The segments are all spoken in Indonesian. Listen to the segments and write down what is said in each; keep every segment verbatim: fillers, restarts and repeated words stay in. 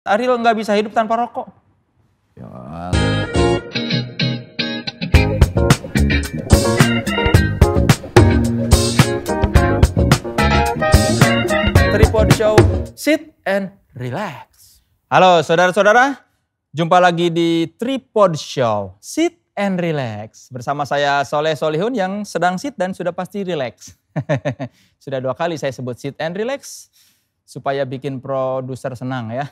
Ariel nggak bisa hidup tanpa rokok. Ya. Tripod Show, Sit and Relax. Halo saudara-saudara, jumpa lagi di Tripod Show, Sit and Relax. Bersama saya Soleh Solihun yang sedang sit dan sudah pasti relax. Sudah dua kali saya sebut sit and relax supaya bikin produser senang ya.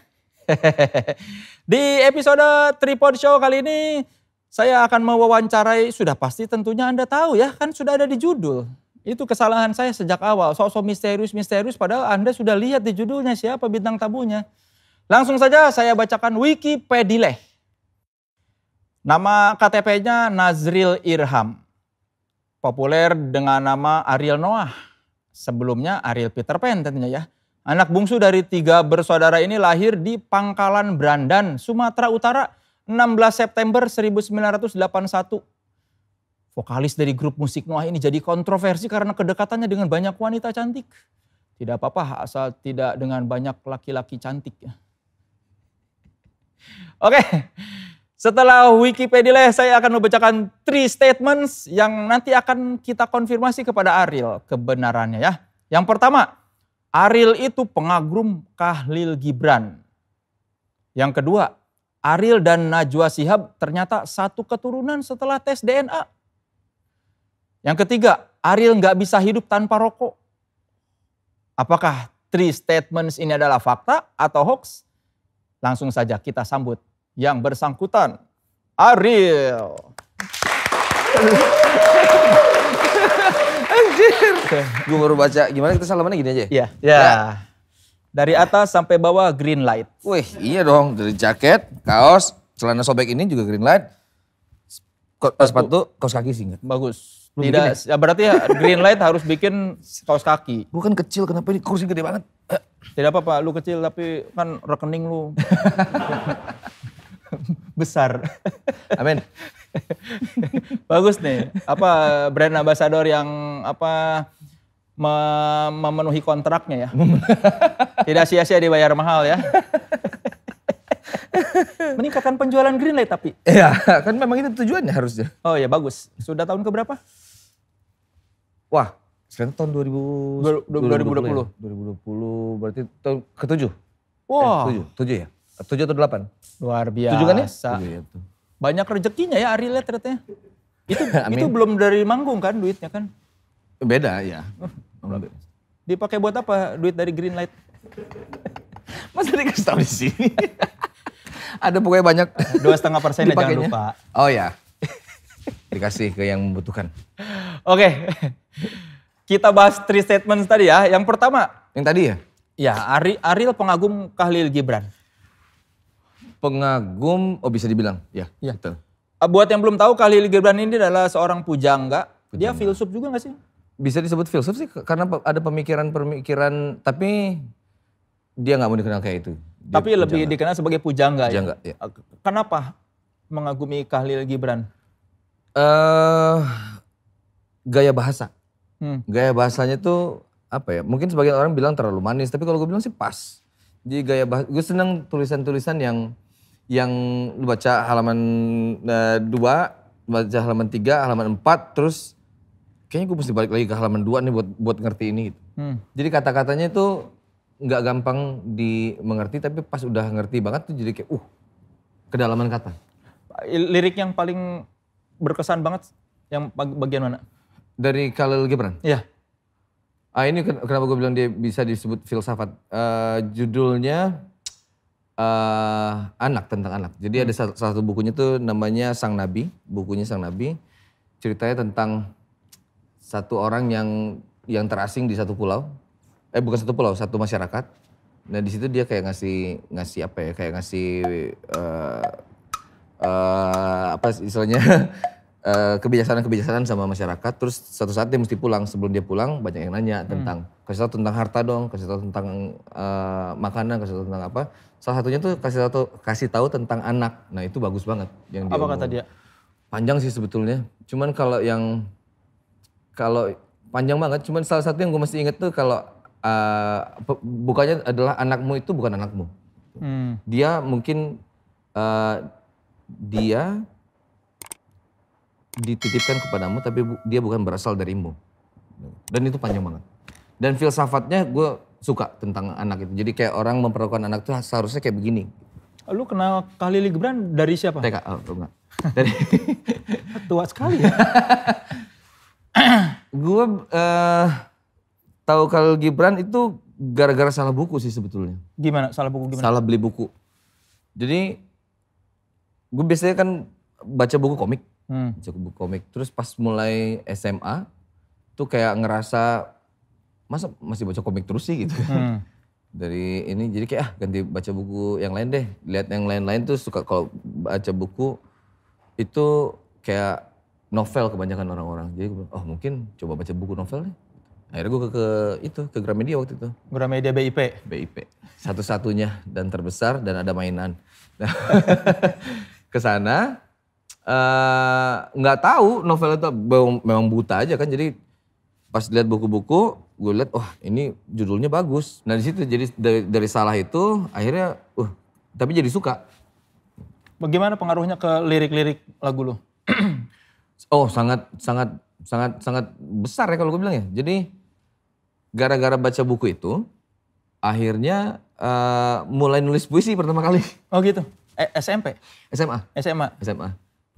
Di episode Tripod Show kali ini saya akan mewawancarai, sudah pasti tentunya Anda tahu ya, kan sudah ada di judul. Itu kesalahan saya sejak awal, sok-sok misterius-misterius padahal Anda sudah lihat di judulnya siapa bintang tamunya. Langsung saja saya bacakan Wikipedileh. Nama K T P-nya Nazril Irham. Populer dengan nama Ariel Noah. Sebelumnya Ariel Peter Pan tentunya ya. Anak bungsu dari tiga bersaudara ini lahir di Pangkalan Brandan, Sumatera Utara enam belas September seribu sembilan ratus delapan puluh satu. Vokalis dari grup musik Noah ini jadi kontroversi karena kedekatannya dengan banyak wanita cantik. Tidak apa-apa asal tidak dengan banyak laki-laki cantik. Oke, setelah Wikipedileh saya akan membacakan three statements yang nanti akan kita konfirmasi kepada Ariel kebenarannya ya. Yang pertama, Ariel itu pengagum Kahlil Gibran. Yang kedua, Ariel dan Najwa Shihab ternyata satu keturunan setelah tes D N A. Yang ketiga, Ariel nggak bisa hidup tanpa rokok. Apakah three statements ini adalah fakta atau hoax? Langsung saja kita sambut yang bersangkutan, Ariel. Anjir. Gue baru baca, gimana kita salamannya gini aja? Iya. Yeah. Yeah. Dari atas sampai bawah green light. Wih, iya dong, dari jaket, kaos, celana sobek ini juga green light. Sepatu, kaos kaki singkat. Bagus. Belum tidak, ya? Berarti ya green light harus bikin kaos kaki. Gue kan kecil, kenapa ini kursi gede banget? Tidak apa-apa, lu kecil tapi kan rekening lu besar. Amin. Bagus nih, apa brand ambassador yang apa mem memenuhi kontraknya ya. Tidak sia-sia dibayar mahal ya. Meningkatkan penjualan green light tapi. Iya, kan memang itu tujuannya harusnya. Oh ya bagus. Sudah tahun keberapa? Wah, sekarang tahun dua ribu dua puluh. dua ribu dua puluh berarti tahun ketujuh. Wah. Wow. tujuh, tujuh ya? tujuh atau delapan? Luar biasa. tujuh kan ya? tujuh ya tuh. Banyak rezekinya ya Ariel ternyata. Itu itu belum dari manggung kan duitnya kan? Beda ya. Dipakai buat apa duit dari green light? Masa dikasih tahu di sini? Ada pokoknya banyak. Dua setengah persen jangan lupa. Oh ya, dikasih ke yang membutuhkan. Oke, okay. Kita bahas three statements tadi ya. Yang pertama. Yang tadi ya? Ya, Ari, Ariel pengagum Kahlil Gibran. Pengagum, oh bisa dibilang. Ya, ya. Betul. Buat yang belum tahu, Kahlil Gibran ini adalah seorang pujangga. Pujangga. Dia filsuf juga gak sih? Bisa disebut filsuf sih karena ada pemikiran-pemikiran, tapi dia gak mau dikenal kayak itu. Dia tapi pujangga. Lebih dikenal sebagai pujangga, pujangga ya? Ya. Kenapa mengagumi Kahlil Gibran? Uh, gaya bahasa. Hmm. Gaya bahasanya tuh apa ya, mungkin sebagian orang bilang terlalu manis, tapi kalau gue bilang sih pas. Jadi gaya bahasa, gue seneng tulisan-tulisan yang yang lu baca halaman dua, baca halaman tiga, halaman empat, terus kayaknya gue mesti balik lagi ke halaman dua nih buat, buat ngerti ini gitu. Hmm. Jadi kata-katanya itu nggak gampang dimengerti, tapi pas udah ngerti banget tuh jadi kayak uh kedalaman kata. Lirik yang paling berkesan banget yang bagian mana? Dari Kahlil Gibran? Iya. Ah, ini kenapa gue bilang dia bisa disebut filsafat. Uh, judulnya uh, anak, tentang anak. Jadi hmm. ada salah satu bukunya tuh namanya Sang Nabi, bukunya Sang Nabi. Ceritanya tentang satu orang yang yang terasing di satu pulau. Eh bukan satu pulau, satu masyarakat. Nah di situ dia kayak ngasih ngasih apa ya? Kayak ngasih uh, uh, apa istilahnya uh, kebijaksanaan-kebijaksanaan sama masyarakat. Terus suatu saat dia mesti pulang. Sebelum dia pulang banyak yang nanya tentang hmm. kasih tahu tentang harta dong, kasih tahu tentang uh, makanan, kasih tahu tentang apa. Salah satunya tuh kasih tahu kasih tahu tentang anak. Nah itu bagus banget. Yang dia apa kata dia? Panjang sih sebetulnya. Cuman kalau yang kalau panjang banget. Cuman salah satu yang gue masih inget tuh kalau Uh, bukannya adalah anakmu itu bukan anakmu. gitu. Hmm. Dia mungkin uh, dia dititipkan kepadamu tapi bu dia bukan berasal darimu. Dan itu panjang banget. Dan filsafatnya gue suka tentang anak itu. Jadi kayak orang memperlakukan anak itu seharusnya kayak begini. Lu kenal Kahlil Gibran dari siapa? T K, oh, enggak. Dari... Tua sekali ya. Gue uh, tahu Kahlil Gibran itu gara-gara salah buku sih sebetulnya. Gimana salah buku gimana? Salah beli buku. Jadi gue biasanya kan baca buku komik. Hmm. Baca buku komik. Terus pas mulai S M A tuh kayak ngerasa masa masih baca komik terus sih gitu. Hmm. Dari ini jadi kayak ah ganti baca buku yang lain deh. Lihat yang lain-lain tuh suka kalau baca buku itu kayak novel kebanyakan orang-orang. Jadi gue bilang, oh mungkin coba baca buku novel deh. Akhirnya gue ke, ke itu, ke Gramedia waktu itu. Gramedia B I P? B I P. Satu-satunya dan terbesar dan ada mainan. Nah, kesana, nggak uh, tahu novel itu memang buta aja kan. Jadi pas lihat buku-buku, gue lihat wah oh, ini judulnya bagus. Nah disitu jadi dari, dari salah itu akhirnya, uh, tapi jadi suka. Bagaimana pengaruhnya ke lirik-lirik lagu lo? Oh sangat, sangat, sangat, sangat besar ya kalau gue bilang ya. Jadi gara-gara baca buku itu, akhirnya uh, mulai nulis puisi pertama kali. Oh gitu? E SMP? SMA. SMA? SMA.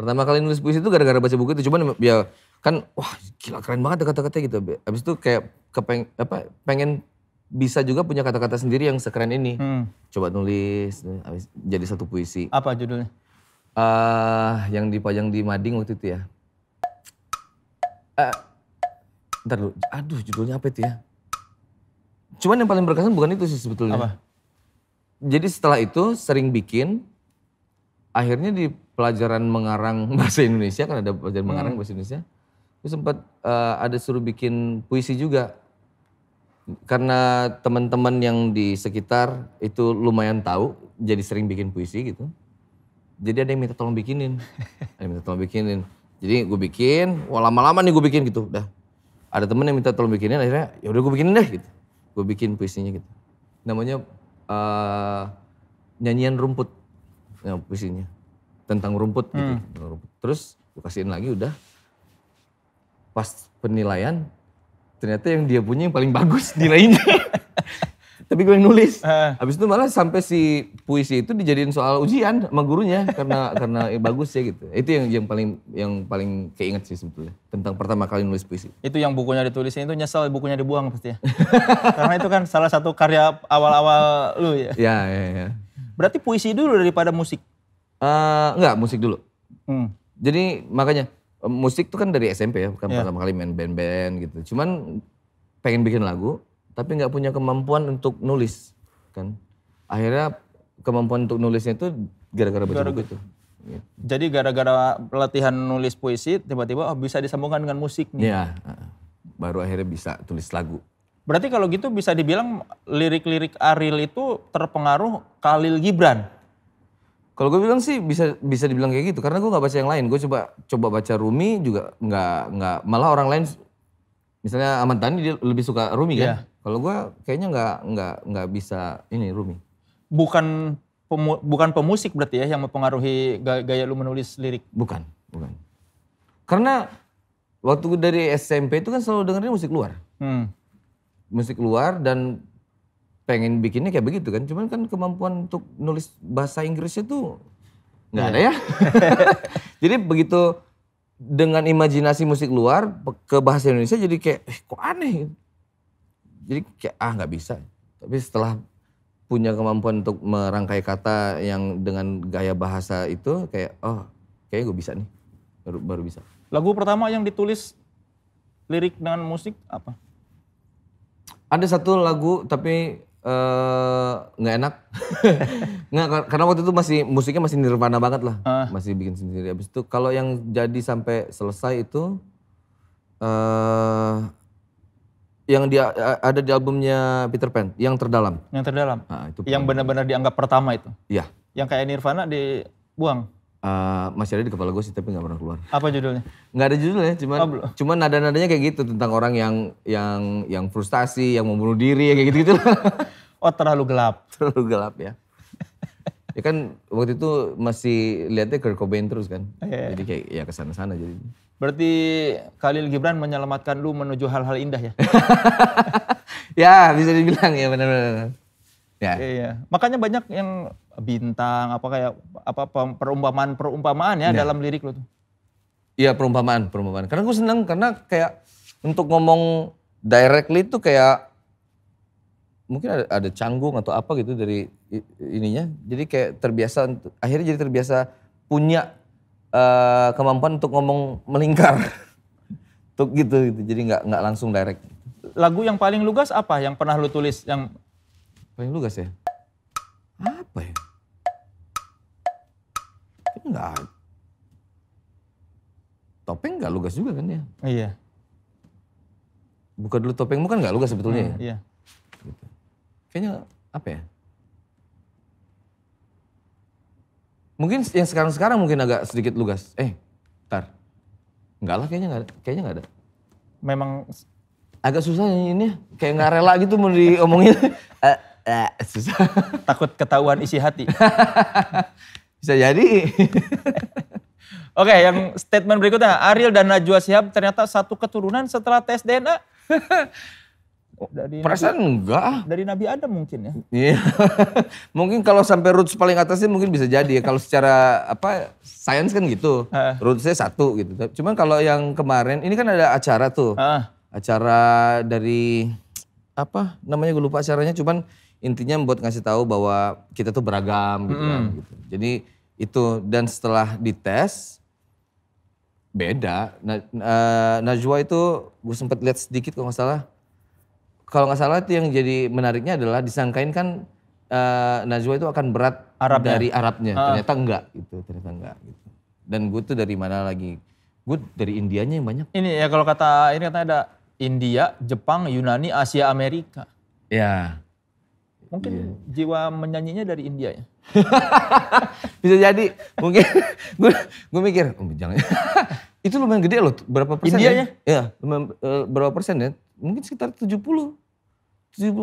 Pertama kali nulis puisi itu gara-gara baca buku itu. Cuman ya kan wah gila keren banget kata-katanya gitu. Abis itu kayak kepeng, apa, pengen... bisa juga punya kata-kata sendiri yang sekeren ini. Hmm. Coba nulis, jadi satu puisi. Apa judulnya? Uh, yang dipajang di mading waktu itu ya. Uh, ntar dulu, aduh judulnya apa itu ya? Cuman yang paling berkesan bukan itu sih sebetulnya. Apa? Jadi setelah itu sering bikin, akhirnya di pelajaran mengarang bahasa Indonesia, kan ada pelajaran hmm. mengarang bahasa Indonesia, itu sempat uh, ada suruh bikin puisi juga. Karena teman-teman yang di sekitar itu lumayan tahu, jadi sering bikin puisi gitu. Jadi ada yang minta tolong bikinin, ada yang minta tolong bikinin. Jadi gue bikin, wah lama-lama nih gue bikin gitu. Udah. Ada temen yang minta tolong bikinin, akhirnya ya udah gue bikinin deh gitu. Gue bikin puisinya gitu. Namanya uh, nyanyian rumput, ya, puisinya tentang rumput gitu. Hmm. Tentang rumput. Terus gue kasihin lagi udah. Pas penilaian. Ternyata yang dia punya yang paling bagus nilainya. Tapi gue yang nulis. Uh. Habis itu malah sampai si puisi itu dijadiin soal ujian sama gurunya karena karena bagus ya gitu. Itu yang yang paling yang paling keinget sih sebetulnya tentang pertama kali nulis puisi. Itu yang bukunya ditulisin itu nyesel bukunya dibuang pasti ya. Karena itu kan salah satu karya awal-awal lu ya. Iya, iya, iya. Berarti puisi dulu daripada musik. Uh, enggak, musik dulu. Hmm. Jadi makanya musik tuh kan dari S M P ya, bukan yeah. pertama kali main band-band gitu. Cuman pengen bikin lagu, tapi nggak punya kemampuan untuk nulis, kan? Akhirnya kemampuan untuk nulisnya itu gara-gara baca gara -gara. buku itu. Gitu. Jadi gara-gara latihan nulis puisi, tiba-tiba oh, bisa disambungkan dengan musik nih. Iya, baru akhirnya bisa tulis lagu. Berarti kalau gitu bisa dibilang lirik-lirik Ariel itu terpengaruh Kahlil Gibran? Kalau gue bilang sih bisa bisa dibilang kayak gitu karena gue nggak baca yang lain. Gue coba coba baca Rumi juga nggak nggak malah orang lain misalnya Ahmad Dhani dia lebih suka Rumi kan. Yeah. Kalau gue kayaknya nggak nggak nggak bisa ini Rumi. Bukan pemu, bukan pemusik berarti ya yang mempengaruhi gaya, gaya lu menulis lirik. Bukan, bukan. Karena waktu dari S M P itu kan selalu dengerin musik luar. Hmm. Musik luar dan pengen bikinnya kayak begitu kan, cuman kan kemampuan untuk nulis bahasa Inggrisnya tuh nggak ada ya. Jadi begitu dengan imajinasi musik luar ke bahasa Indonesia jadi kayak eh, kok aneh. Jadi kayak ah nggak bisa. Tapi setelah punya kemampuan untuk merangkai kata yang dengan gaya bahasa itu kayak oh kayaknya gue bisa nih, baru, baru bisa. Lagu pertama yang ditulis lirik dengan musik apa? Ada satu lagu tapi nggak uh, enak, nggak karena waktu itu masih musiknya masih Nirvana banget lah, uh. masih bikin sendiri. Abis itu kalau yang jadi sampai selesai itu uh, yang dia ada di albumnya Peter Pan, yang terdalam. Yang terdalam. Nah, itu yang benar-benar dianggap pertama itu. Iya. Yang kayak Nirvana dibuang. Uh, masih ada di kepala gue sih tapi nggak pernah keluar. Apa judulnya? Nggak ada judulnya, cuman oh, cuman nada-nadanya kayak gitu tentang orang yang yang yang frustasi, yang membunuh diri, kayak gitu-gitu. Oh terlalu gelap. Terlalu gelap ya. Ya kan waktu itu masih lihatnya Kurt Cobain terus kan. Yeah. Jadi kayak ya kesana-sana jadi. Berarti Kahlil Gibran menyelamatkan lu menuju hal-hal indah ya? Ya bisa dibilang ya benar-benar. Ya. Iya, iya. Makanya banyak yang bintang apa kayak apa perumpamaan-perumpamaan ya, ya dalam lirik lu tuh. Iya perumpamaan, perumpamaan. Karena gue seneng karena kayak untuk ngomong directly tuh kayak mungkin ada, ada canggung atau apa gitu dari ininya. Jadi kayak terbiasa, akhirnya jadi terbiasa punya uh, kemampuan untuk ngomong melingkar. Untuk gitu, gitu, jadi gak, gak langsung direct. Lagu yang paling lugas apa yang pernah lu tulis? Yang paling lugas ya? Apa ya? Enggak. Topeng gak lugas juga kan ya? Iya. Buka dulu topengmu kan gak lugas sebetulnya hmm, ya? Iya. Gitu. Kayaknya apa ya? Mungkin yang sekarang-sekarang mungkin agak sedikit lugas. Eh, ntar. Enggak lah kayaknya enggak ada. Kayaknya enggak ada. Memang agak susah ini, kayak enggak rela gitu mau diomongin. uh, uh, susah. Takut ketahuan isi hati. Bisa jadi. Oke, yang statement berikutnya. Ariel dan Najwa Shihab ternyata satu keturunan setelah tes D N A. Dari perasaan Nabi, enggak. Dari Nabi Adam mungkin ya. Iya. Mungkin kalau sampai roots paling atasnya mungkin bisa jadi. Kalau secara apa sains kan gitu. Uh. Rootsnya satu gitu. Cuman kalau yang kemarin ini kan ada acara tuh. Uh. Acara dari apa namanya gue lupa acaranya. Cuman intinya buat ngasih tahu bahwa kita tuh beragam gitu mm. kan. Gitu. Jadi itu dan setelah dites beda. Nah, uh, Najwa itu gue sempat lihat sedikit kalau nggak salah. Kalau nggak salah itu yang jadi menariknya adalah disangkain kan uh, Najwa itu akan berat Arabnya. Dari Arabnya. Uh. Ternyata enggak gitu, ternyata enggak gitu. Dan gue tuh dari mana lagi? Gue dari Indianya yang banyak. Ini ya kalau kata ini katanya ada India, Jepang, Yunani, Asia, Amerika. Ya. Mungkin yeah. jiwa menyanyinya dari India ya? Bisa jadi. Mungkin gue, gue mikir, oh, jangan. Itu lumayan gede loh, berapa persen Indianya? Ya? Ya, lumayan, uh, berapa persen ya? Mungkin sekitar tujuh puluh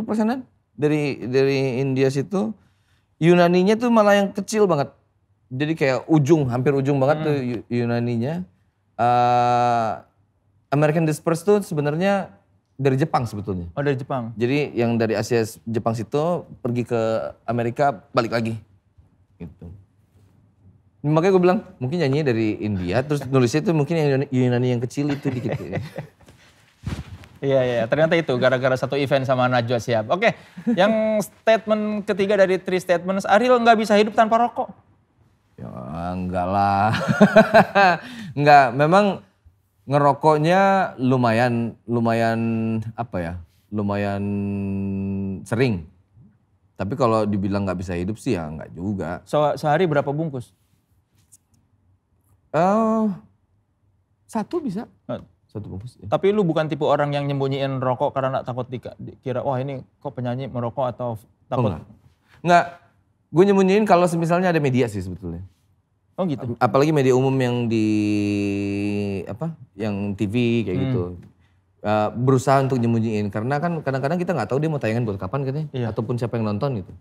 persenan dari dari India situ. Yunaninya tuh malah yang kecil banget. Jadi kayak ujung, hampir ujung banget hmm. tuh Yunaninya. Uh, American Disperse tuh sebenarnya dari Jepang sebetulnya. Oh dari Jepang. Jadi yang dari Asia Jepang situ pergi ke Amerika balik lagi. Gitu. Makanya gue bilang mungkin nyanyinya dari India terus nulisnya itu mungkin yang Yunani yang kecil itu dikit. Iya, iya. Ternyata itu gara-gara satu event sama Najwa Shihab. Oke, yang statement ketiga dari three statements, Ariel nggak bisa hidup tanpa rokok. Ya enggak lah. Enggak, memang ngerokoknya lumayan, lumayan apa ya, lumayan sering. Tapi kalau dibilang nggak bisa hidup sih ya enggak juga. So, sehari berapa bungkus? Uh, satu bisa. Uh. Bungkus, ya. Tapi lu bukan tipe orang yang nyembunyiin rokok karena takut dikira, wah ini kok penyanyi merokok atau takut? Oh, enggak, enggak. Gue nyembunyiin kalau misalnya ada media sih sebetulnya. Oh gitu? Apalagi media umum yang di, apa, yang T V kayak hmm. gitu. Uh, berusaha untuk nyembunyiin karena kan kadang-kadang kita nggak tahu dia mau tayangan buat kapan katanya. Iya. Ataupun siapa yang nonton gitu.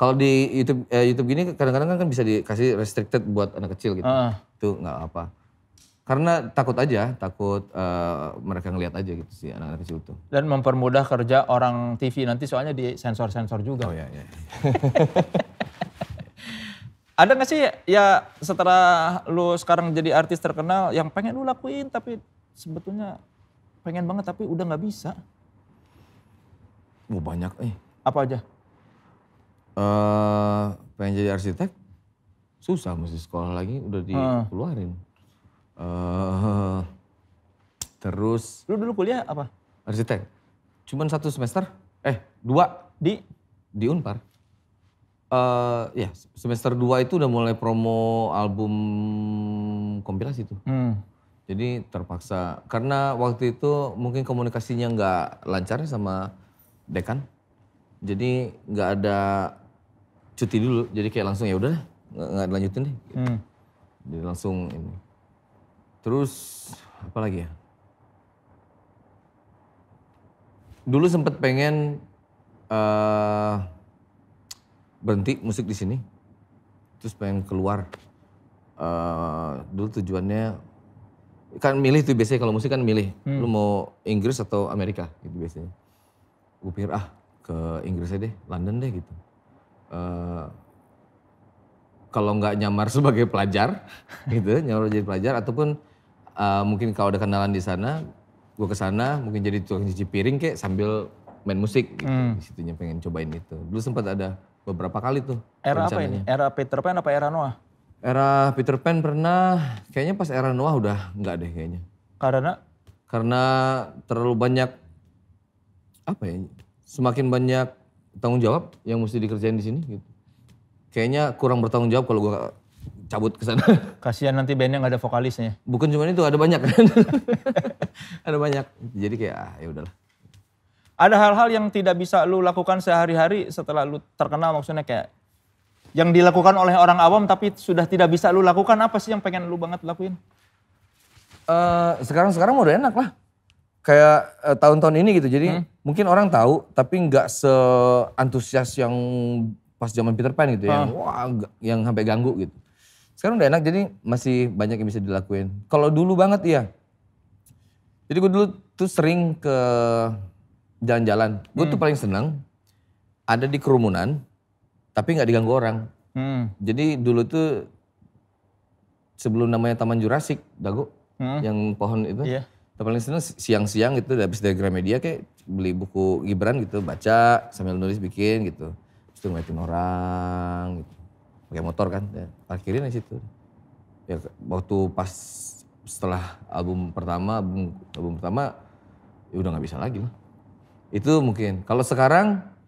Kalau di YouTube, eh, YouTube gini kadang-kadang kan bisa dikasih restricted buat anak kecil gitu. Uh. Itu nggak apa. Karena takut aja, takut uh, mereka ngelihat aja gitu sih anak-anak kecil itu. Dan mempermudah kerja orang T V nanti soalnya di sensor-sensor juga. Oh iya, iya. Ada gak sih ya setelah lu sekarang jadi artis terkenal yang pengen lu lakuin tapi sebetulnya pengen banget tapi udah gak bisa? Oh banyak eh. Apa aja? Uh, pengen jadi arsitek, susah mesti sekolah lagi udah dikeluarin. Uh. Uh, terus... Lu dulu kuliah apa? Arsitek. Cuman satu semester, eh dua. Di? Di Unpar. Uh, ya semester dua itu udah mulai promo album kompilasi tuh. Hmm. Jadi terpaksa, karena waktu itu mungkin komunikasinya nggak lancar sama dekan. Jadi nggak ada cuti dulu, jadi kayak langsung ya udah nggak lanjutin deh. Hmm. Jadi langsung ini. Terus apa lagi ya? Dulu sempet pengen uh, berhenti musik di sini, terus pengen keluar. Uh, dulu tujuannya kan milih tuh biasanya kalau musik kan milih, hmm. lu mau Inggris atau Amerika gitu biasanya. Gue pikir ah ke Inggris aja deh, London deh gitu. Uh, kalau nggak nyamar sebagai pelajar gitu, nyamar jadi pelajar ataupun uh, mungkin kalau ada kenalan di sana, gue kesana mungkin jadi tukang cuci piring kayak sambil main musik gitu. Hmm. Di situnya pengen cobain itu. Dulu sempat ada beberapa kali tuh. Era apa ini? Era Peter Pan apa era Noah? Era Peter Pan pernah, kayaknya pas era Noah udah enggak deh kayaknya. Karena? Karena terlalu banyak, apa ya, semakin banyak tanggung jawab yang mesti dikerjain di sini gitu. Kayaknya kurang bertanggung jawab kalau gue cabut ke sana. Kasihan nanti bandnya gak ada vokalisnya. Bukan cuma itu, ada banyak. Ada banyak, jadi kayak ah ya udahlah. Ada hal-hal yang tidak bisa lu lakukan sehari-hari setelah lu terkenal, maksudnya kayak yang dilakukan oleh orang awam tapi sudah tidak bisa lu lakukan, apa sih yang pengen lu banget lakuin? Uh, Sekarang-sekarang udah enak lah. Kayak uh, tahun-tahun ini gitu, jadi hmm. mungkin orang tahu tapi nggak se-antusias yang pas zaman Peter Pan gitu, hmm. yang wah yang sampai ganggu gitu. Sekarang udah enak jadi masih banyak yang bisa dilakuin. Kalau dulu banget iya. Jadi gue dulu tuh sering ke jalan-jalan. Gue hmm. tuh paling seneng ada di kerumunan. Tapi nggak diganggu orang. Hmm. Jadi dulu tuh sebelum namanya Taman Jurassic, Dago, hmm. yang pohon itu. Yeah. Paling seneng siang-siang gitu, habis dari Gramedia kayak beli buku Gibran gitu, baca sambil nulis bikin gitu. Terus tuh ngeliatin orang gitu. Pakai motor kan, ya, parkirin di situ. Ya waktu pas setelah album pertama, album, album pertama ya udah nggak bisa lagi lah. Itu mungkin. Kalau sekarang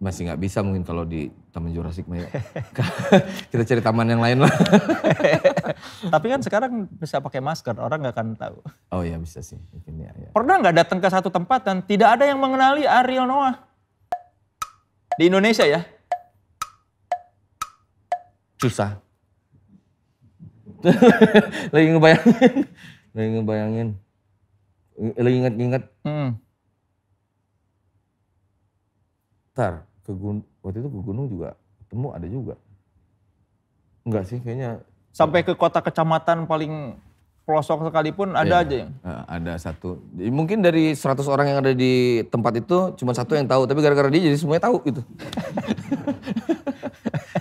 masih nggak bisa mungkin kalau di Taman Jurassic mah. Kita cari taman yang lain lah. Tapi kan sekarang bisa pakai masker, orang nggak akan tahu. Oh iya bisa sih. Mungkin, ya, ya. Pernah nggak datang ke satu tempat dan tidak ada yang mengenali Ariel Noah? Di Indonesia ya? Susah. Lagi ngebayangin. Lagi ngebayangin. Lagi inget-inget. Hmm. Ntar. Ke gun- waktu itu ke gunung juga ketemu ada juga. Enggak sih kayaknya. Sampai ke kota kecamatan paling pelosok sekalipun ada ya, aja yang? Ada satu. Mungkin dari seratus orang yang ada di tempat itu cuma satu yang tahu. Tapi gara-gara dia jadi semuanya tahu gitu.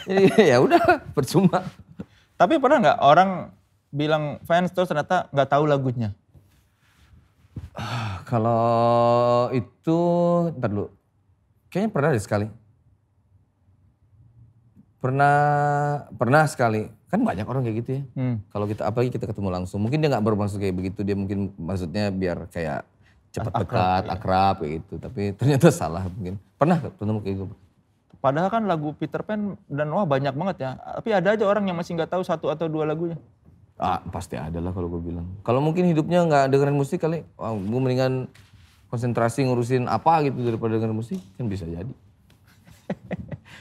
Jadi ya udah percuma. Tapi pernah nggak orang bilang fans terus ternyata nggak tahu lagunya? Kalau itu ntar dulu. Kayaknya pernah deh sekali. Pernah, pernah sekali. Kan banyak orang kayak gitu ya. Hmm. Kalau kita, apalagi kita ketemu langsung. Mungkin dia gak bermaksud kayak begitu. Dia mungkin maksudnya biar kayak cepat dekat, akrab, akrab iya. kayak gitu. Tapi ternyata salah mungkin. Pernah ketemu kayak gitu. Padahal kan lagu Peter Pan dan Noah banyak banget ya. Tapi ada aja orang yang masih gak tahu satu atau dua lagunya. Ah, pasti ada lah kalau gue bilang. Kalau mungkin hidupnya gak dengerin musik kali. Wah, gue mendingan konsentrasi ngurusin apa gitu daripada dengerin musik, kan bisa jadi.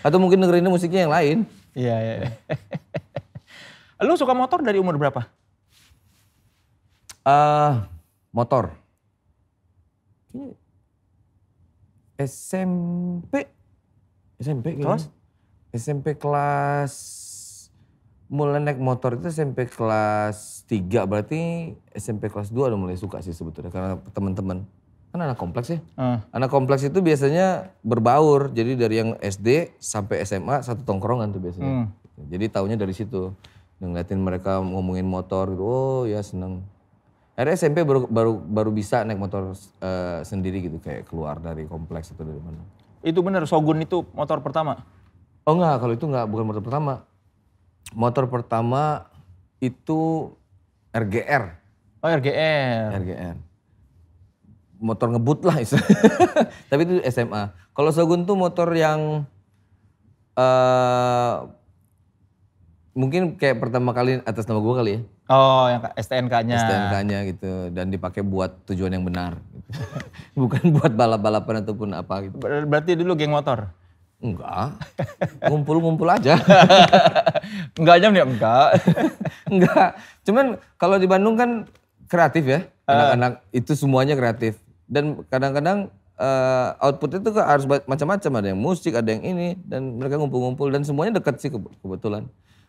Atau mungkin dengerinnya musiknya yang lain. Iya, iya. Ya. Lu suka motor dari umur berapa? Uh, motor. S M P. S M P kelas? S M P kelas... Mulai naik motor itu S M P kelas tiga, berarti S M P kelas dua udah mulai suka sih sebetulnya. Karena teman-teman. Kan anak kompleks ya. Uh. Anak kompleks itu biasanya berbaur. Jadi dari yang S D sampai S M A satu tongkrongan tuh biasanya. Hmm. Jadi taunya dari situ. Ngeliatin mereka ngomongin motor gitu, oh ya seneng. Akhirnya S M P baru baru baru bisa naik motor uh, sendiri gitu. Kayak keluar dari kompleks atau dari mana. Itu bener Shogun itu motor pertama? Oh enggak, kalau itu enggak bukan motor pertama. Motor pertama itu R G R. Oh R G R. R G R. Motor ngebut lah istilahnya. Tapi itu S M A. Kalau Shogun tuh motor yang uh, mungkin kayak pertama kali atas nama gue kali ya. Oh yang S T N K-nya. S T N K-nya gitu dan dipakai buat tujuan yang benar. Gitu. Bukan buat balap-balapan ataupun apa gitu. Berarti dulu geng motor? Enggak. Ngumpul-ngumpul aja. Enggak aja nih enggak. Enggak. Cuman kalau di Bandung kan kreatif ya. Anak-anak uh. itu semuanya kreatif. Dan kadang-kadang uh, outputnya tuh harus macam-macam, ada yang musik, ada yang ini, dan mereka ngumpul-ngumpul dan semuanya dekat sih kebetulan.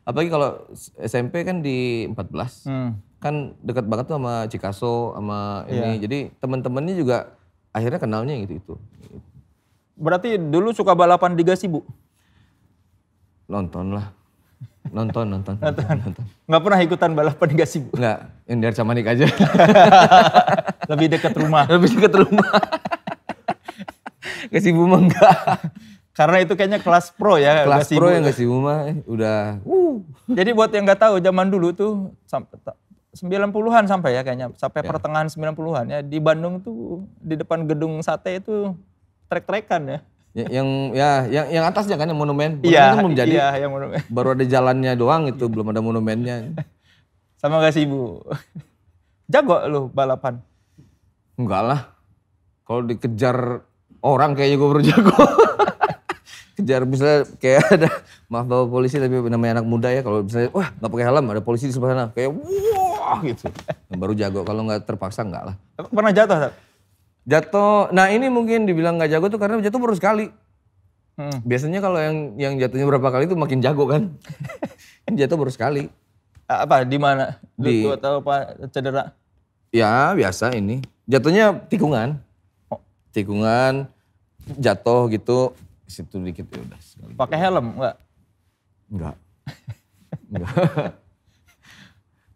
Apalagi kalau S M P kan di empat belas, hmm. kan dekat banget tuh sama Cikaso, sama ini. Yeah. Jadi teman-temannya juga akhirnya kenalnya gitu-gitu. Berarti dulu suka balapan di Gassibu? Nonton lah. Nonton, nonton. nonton. nonton. Nggak pernah ikutan balapan gak sih? Nggak, yang dari Camanik aja. Lebih dekat rumah. Lebih dekat rumah. Gassibu mah enggak. Karena itu kayaknya kelas pro ya. Kelas Gassibu. Pro yang Gassibu mah udah. Uh. Jadi buat yang nggak tahu, zaman dulu tuh sembilan puluhan sampai ya kayaknya. Sampai ya. Pertengahan sembilan puluhan ya. Di Bandung tuh di depan gedung sate itu trek-trekan ya. yang ya yang yang atasnya kan yang monumen, monumen ya, kan belum jadi, iya, yang monumen. Baru ada jalannya doang itu, belum ada monumennya. Sama Gassibu. Jago lu balapan? Enggak lah, kalau dikejar orang kayaknya gue baru jago. Kejar misalnya kayak ada, maaf bawa polisi tapi namanya anak muda ya, kalau misalnya wah nggak pakai helm ada polisi di sebelah sana kayak wah gitu. Baru jago, kalau nggak terpaksa nggak lah. Pernah jatuh? Jatuh, nah ini mungkin dibilang nggak jago tuh karena jatuh baru sekali. Hmm. Biasanya kalau yang yang jatuhnya berapa kali itu makin jago kan. Jatuh baru sekali. Apa, dimana? Di mana? Lutut atau apa, cedera? Ya biasa ini. Jatuhnya tikungan. Oh. Tikungan, jatuh gitu, situ dikit ya udah. Pakai helm nggak? Nggak. Nggak.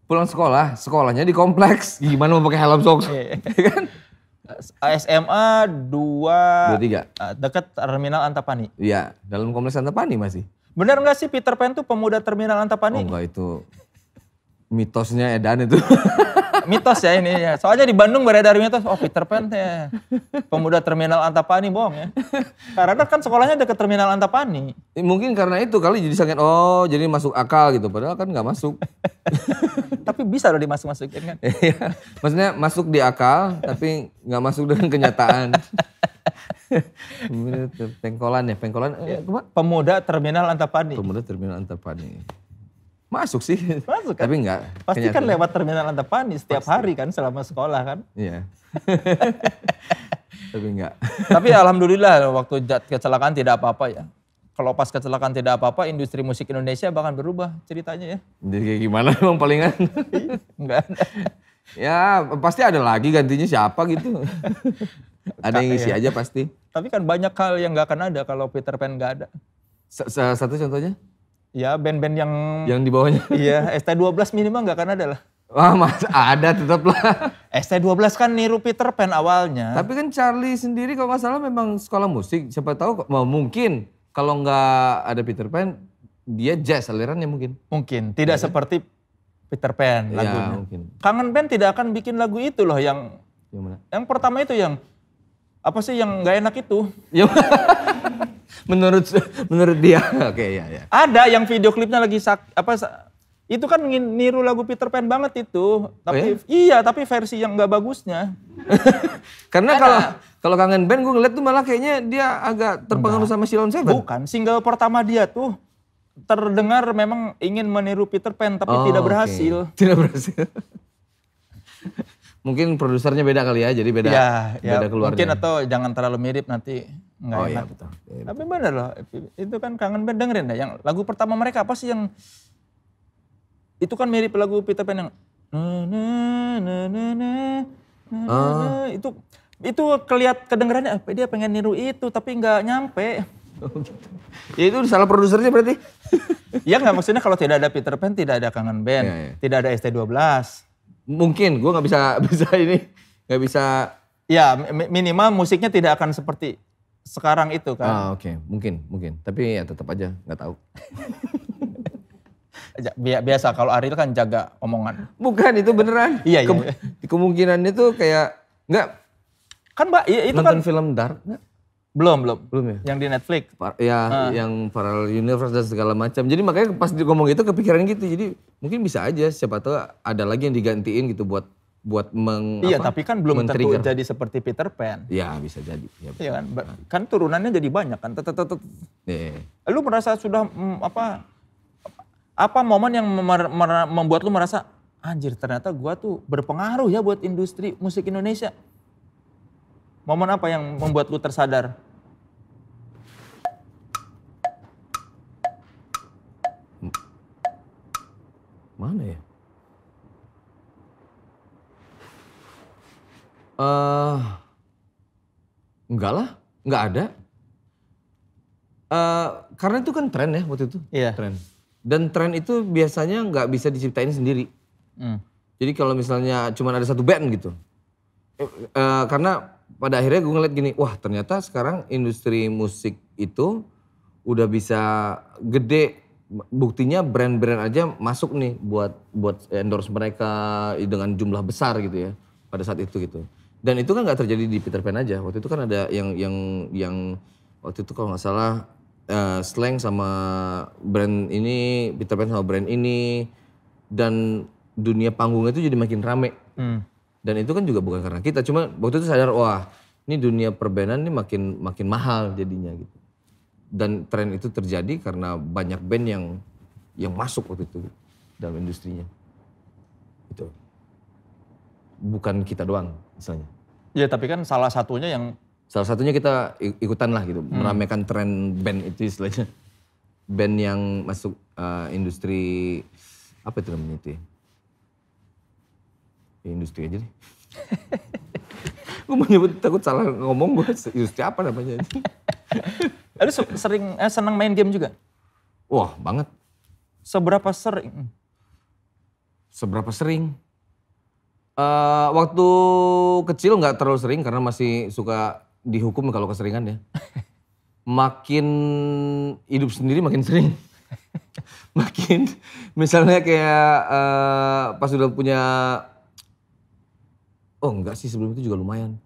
Pulang sekolah, sekolahnya di kompleks. Gimana mau pakai helm sok? Kan? S M A dua dua tiga dekat Terminal Antapani. Iya, dalam kompleks Antapani masih. Benar nggak sih Peter Pan tuh pemuda Terminal Antapani? Oh enggak, itu mitosnya edan itu. Mitos ya ini ya. Soalnya di Bandung beredar mitos, oh Peter Pan ya pemuda Terminal Antapani, bohong ya. Karena kan sekolahnya dekat Terminal Antapani. Mungkin karena itu kali jadi sangat oh jadi masuk akal gitu, padahal kan nggak masuk. Tapi bisa loh dimasuk-masukin kan? Maksudnya masuk di akal, tapi nggak masuk dengan kenyataan. Pengkolan ya, pengkolan. Ya, pemuda Terminal Antapani. Pemuda Terminal Antapani. Masuk sih. Masuk kan? Tapi nggak. Pasti kenyataan. Kan lewat Terminal Antapani setiap pasti. Hari kan selama sekolah kan? Iya. Tapi nggak. Tapi alhamdulillah waktu kecelakaan tidak apa-apa ya. Kalau pas kecelakaan tidak apa-apa, industri musik Indonesia bahkan berubah ceritanya ya. Jadi kayak gimana emang palingan? Enggak ada. Ya pasti ada lagi gantinya siapa gitu. Ada yang ngisi aja pasti. Tapi kan banyak hal yang gak akan ada kalau Peter Pan gak ada. Satu contohnya? Ya band-band yang... Yang di bawahnya? Iya, S T dua belas minimal gak akan ada lah. Wah mas, ada tetap lah. S T dua belas kan niru Peter Pan awalnya. Tapi kan Charlie sendiri kalau gak salah memang sekolah musik. Siapa tahu mungkin. Kalau nggak ada Peter Pan, dia jazz alirannya mungkin. Mungkin, tidak ya, seperti Peter Pan lagunya. Ya, mungkin. Kangen Band tidak akan bikin lagu itu loh yang... Yang mana? Yang pertama itu yang... Apa sih yang nggak enak itu? menurut menurut dia, oke okay, ya ya. Ada yang video klipnya lagi sak... Apa, itu kan niru lagu Peter Pan banget itu. Tapi oh, ya? Iya, tapi versi yang nggak bagusnya. Karena kalau... Kalau Kangen Band gue ngeliat tuh malah kayaknya dia agak terpengaruh enggak. Sama Silon Seven. Bukan, single pertama dia tuh terdengar memang ingin meniru Peter Pan tapi oh, tidak berhasil. Okay. Tidak berhasil. Mungkin produsernya beda kali ya, jadi beda, ya, beda ya, keluarnya. Mungkin atau jangan terlalu mirip nanti nggak oh, enak. Iya, betul. Tapi bener loh, itu kan Kangen Band dengerin dah. Yang lagu pertama mereka apa sih yang... Itu kan mirip lagu Peter Pan yang... Oh. Itu... Itu kelihat kedengerannya dia pengen niru itu tapi nggak nyampe. Oh, gitu. Ya itu salah produsernya berarti. Ya nggak maksudnya kalau tidak ada Peter Pan tidak ada Kangen Band, ya, ya. Tidak ada S T dua belas. Mungkin gue nggak bisa bisa ini nggak bisa. Ya minimal musiknya tidak akan seperti sekarang itu kan. Ah oke okay. mungkin mungkin tapi ya tetap aja nggak tahu. Biasa kalau Ariel kan jaga omongan. Bukan itu beneran. Iya iya. Kem kemungkinannya tuh kayak nggak. Kan Mbak, ya itu nonton kan... film Dark gak? Belum, belum. Belum ya? Yang di Netflix. Par ya, uh. yang Parallel Universe dan segala macam. Jadi makanya pas ngomong itu kepikiran gitu. Jadi mungkin bisa aja siapa tahu ada lagi yang digantiin gitu buat buat meng... Iya, apa, tapi kan belum tentu jadi seperti Peter Pan. Iya, bisa jadi. Iya ya, kan? Nah. Kan turunannya jadi banyak kan. Tetetetet. Yeah. Lu merasa sudah mm, apa... Apa momen yang membuat lu merasa... Anjir, ternyata gua tuh berpengaruh ya buat industri musik Indonesia. Momen apa yang membuatku tersadar? Mana ya? Uh, enggak lah, enggak ada. Uh, karena itu kan tren ya waktu itu. Iya. Tren. Dan tren itu biasanya nggak bisa diciptain sendiri. Hmm. Jadi kalau misalnya cuma ada satu band gitu. Uh, karena pada akhirnya gue ngeliat gini, wah ternyata sekarang industri musik itu udah bisa gede. Buktinya brand-brand aja masuk nih buat buat endorse mereka dengan jumlah besar gitu ya pada saat itu gitu. Dan itu kan nggak terjadi di Peter Pan aja. Waktu itu kan ada yang yang yang waktu itu kalau nggak salah uh, Slang sama brand ini, Peter Pan sama brand ini, dan dunia panggungnya itu jadi makin rame. Hmm. Dan itu kan juga bukan karena kita, cuma waktu itu sadar wah ini dunia perbandan ini makin makin mahal jadinya gitu. Dan tren itu terjadi karena banyak band yang yang masuk waktu itu dalam industrinya. Itu bukan kita doang misalnya. Ya tapi kan salah satunya yang... Salah satunya kita ikutan lah gitu, hmm. meramaikan tren band itu istilahnya. Band yang masuk uh, industri, apa itu namanya itu ya? Ya industri aja deh. Gue mau nyebut, takut salah ngomong gue, industri apa namanya aja. Lalu sering eh, senang main game juga? Wah banget. Seberapa sering? Seberapa sering? Uh, waktu kecil nggak terlalu sering karena masih suka dihukum kalau keseringan ya. Makin hidup sendiri makin sering. Makin misalnya kayak uh, pas udah punya... Oh enggak sih, sebelum itu juga lumayan.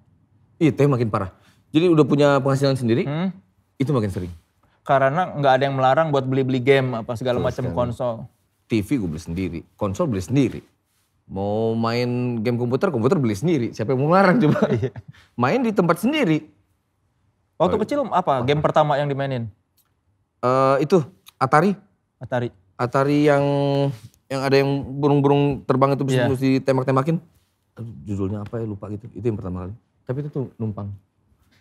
Iya tapi makin parah. Jadi udah punya penghasilan sendiri, hmm? Itu makin sering. Karena nggak ada yang melarang buat beli-beli game apa segala macam konsol. T V gue beli sendiri, konsol beli sendiri. Mau main game komputer, komputer beli sendiri. Siapa yang mau melarang coba? Main di tempat sendiri. Waktu oh, kecil apa game pertama yang dimainin? Uh, itu Atari. Atari. Atari yang yang ada yang burung-burung terbang itu bisa yeah. ditembak-tembakin. Judulnya apa ya lupa gitu. Itu yang pertama kali. Tapi itu tuh numpang.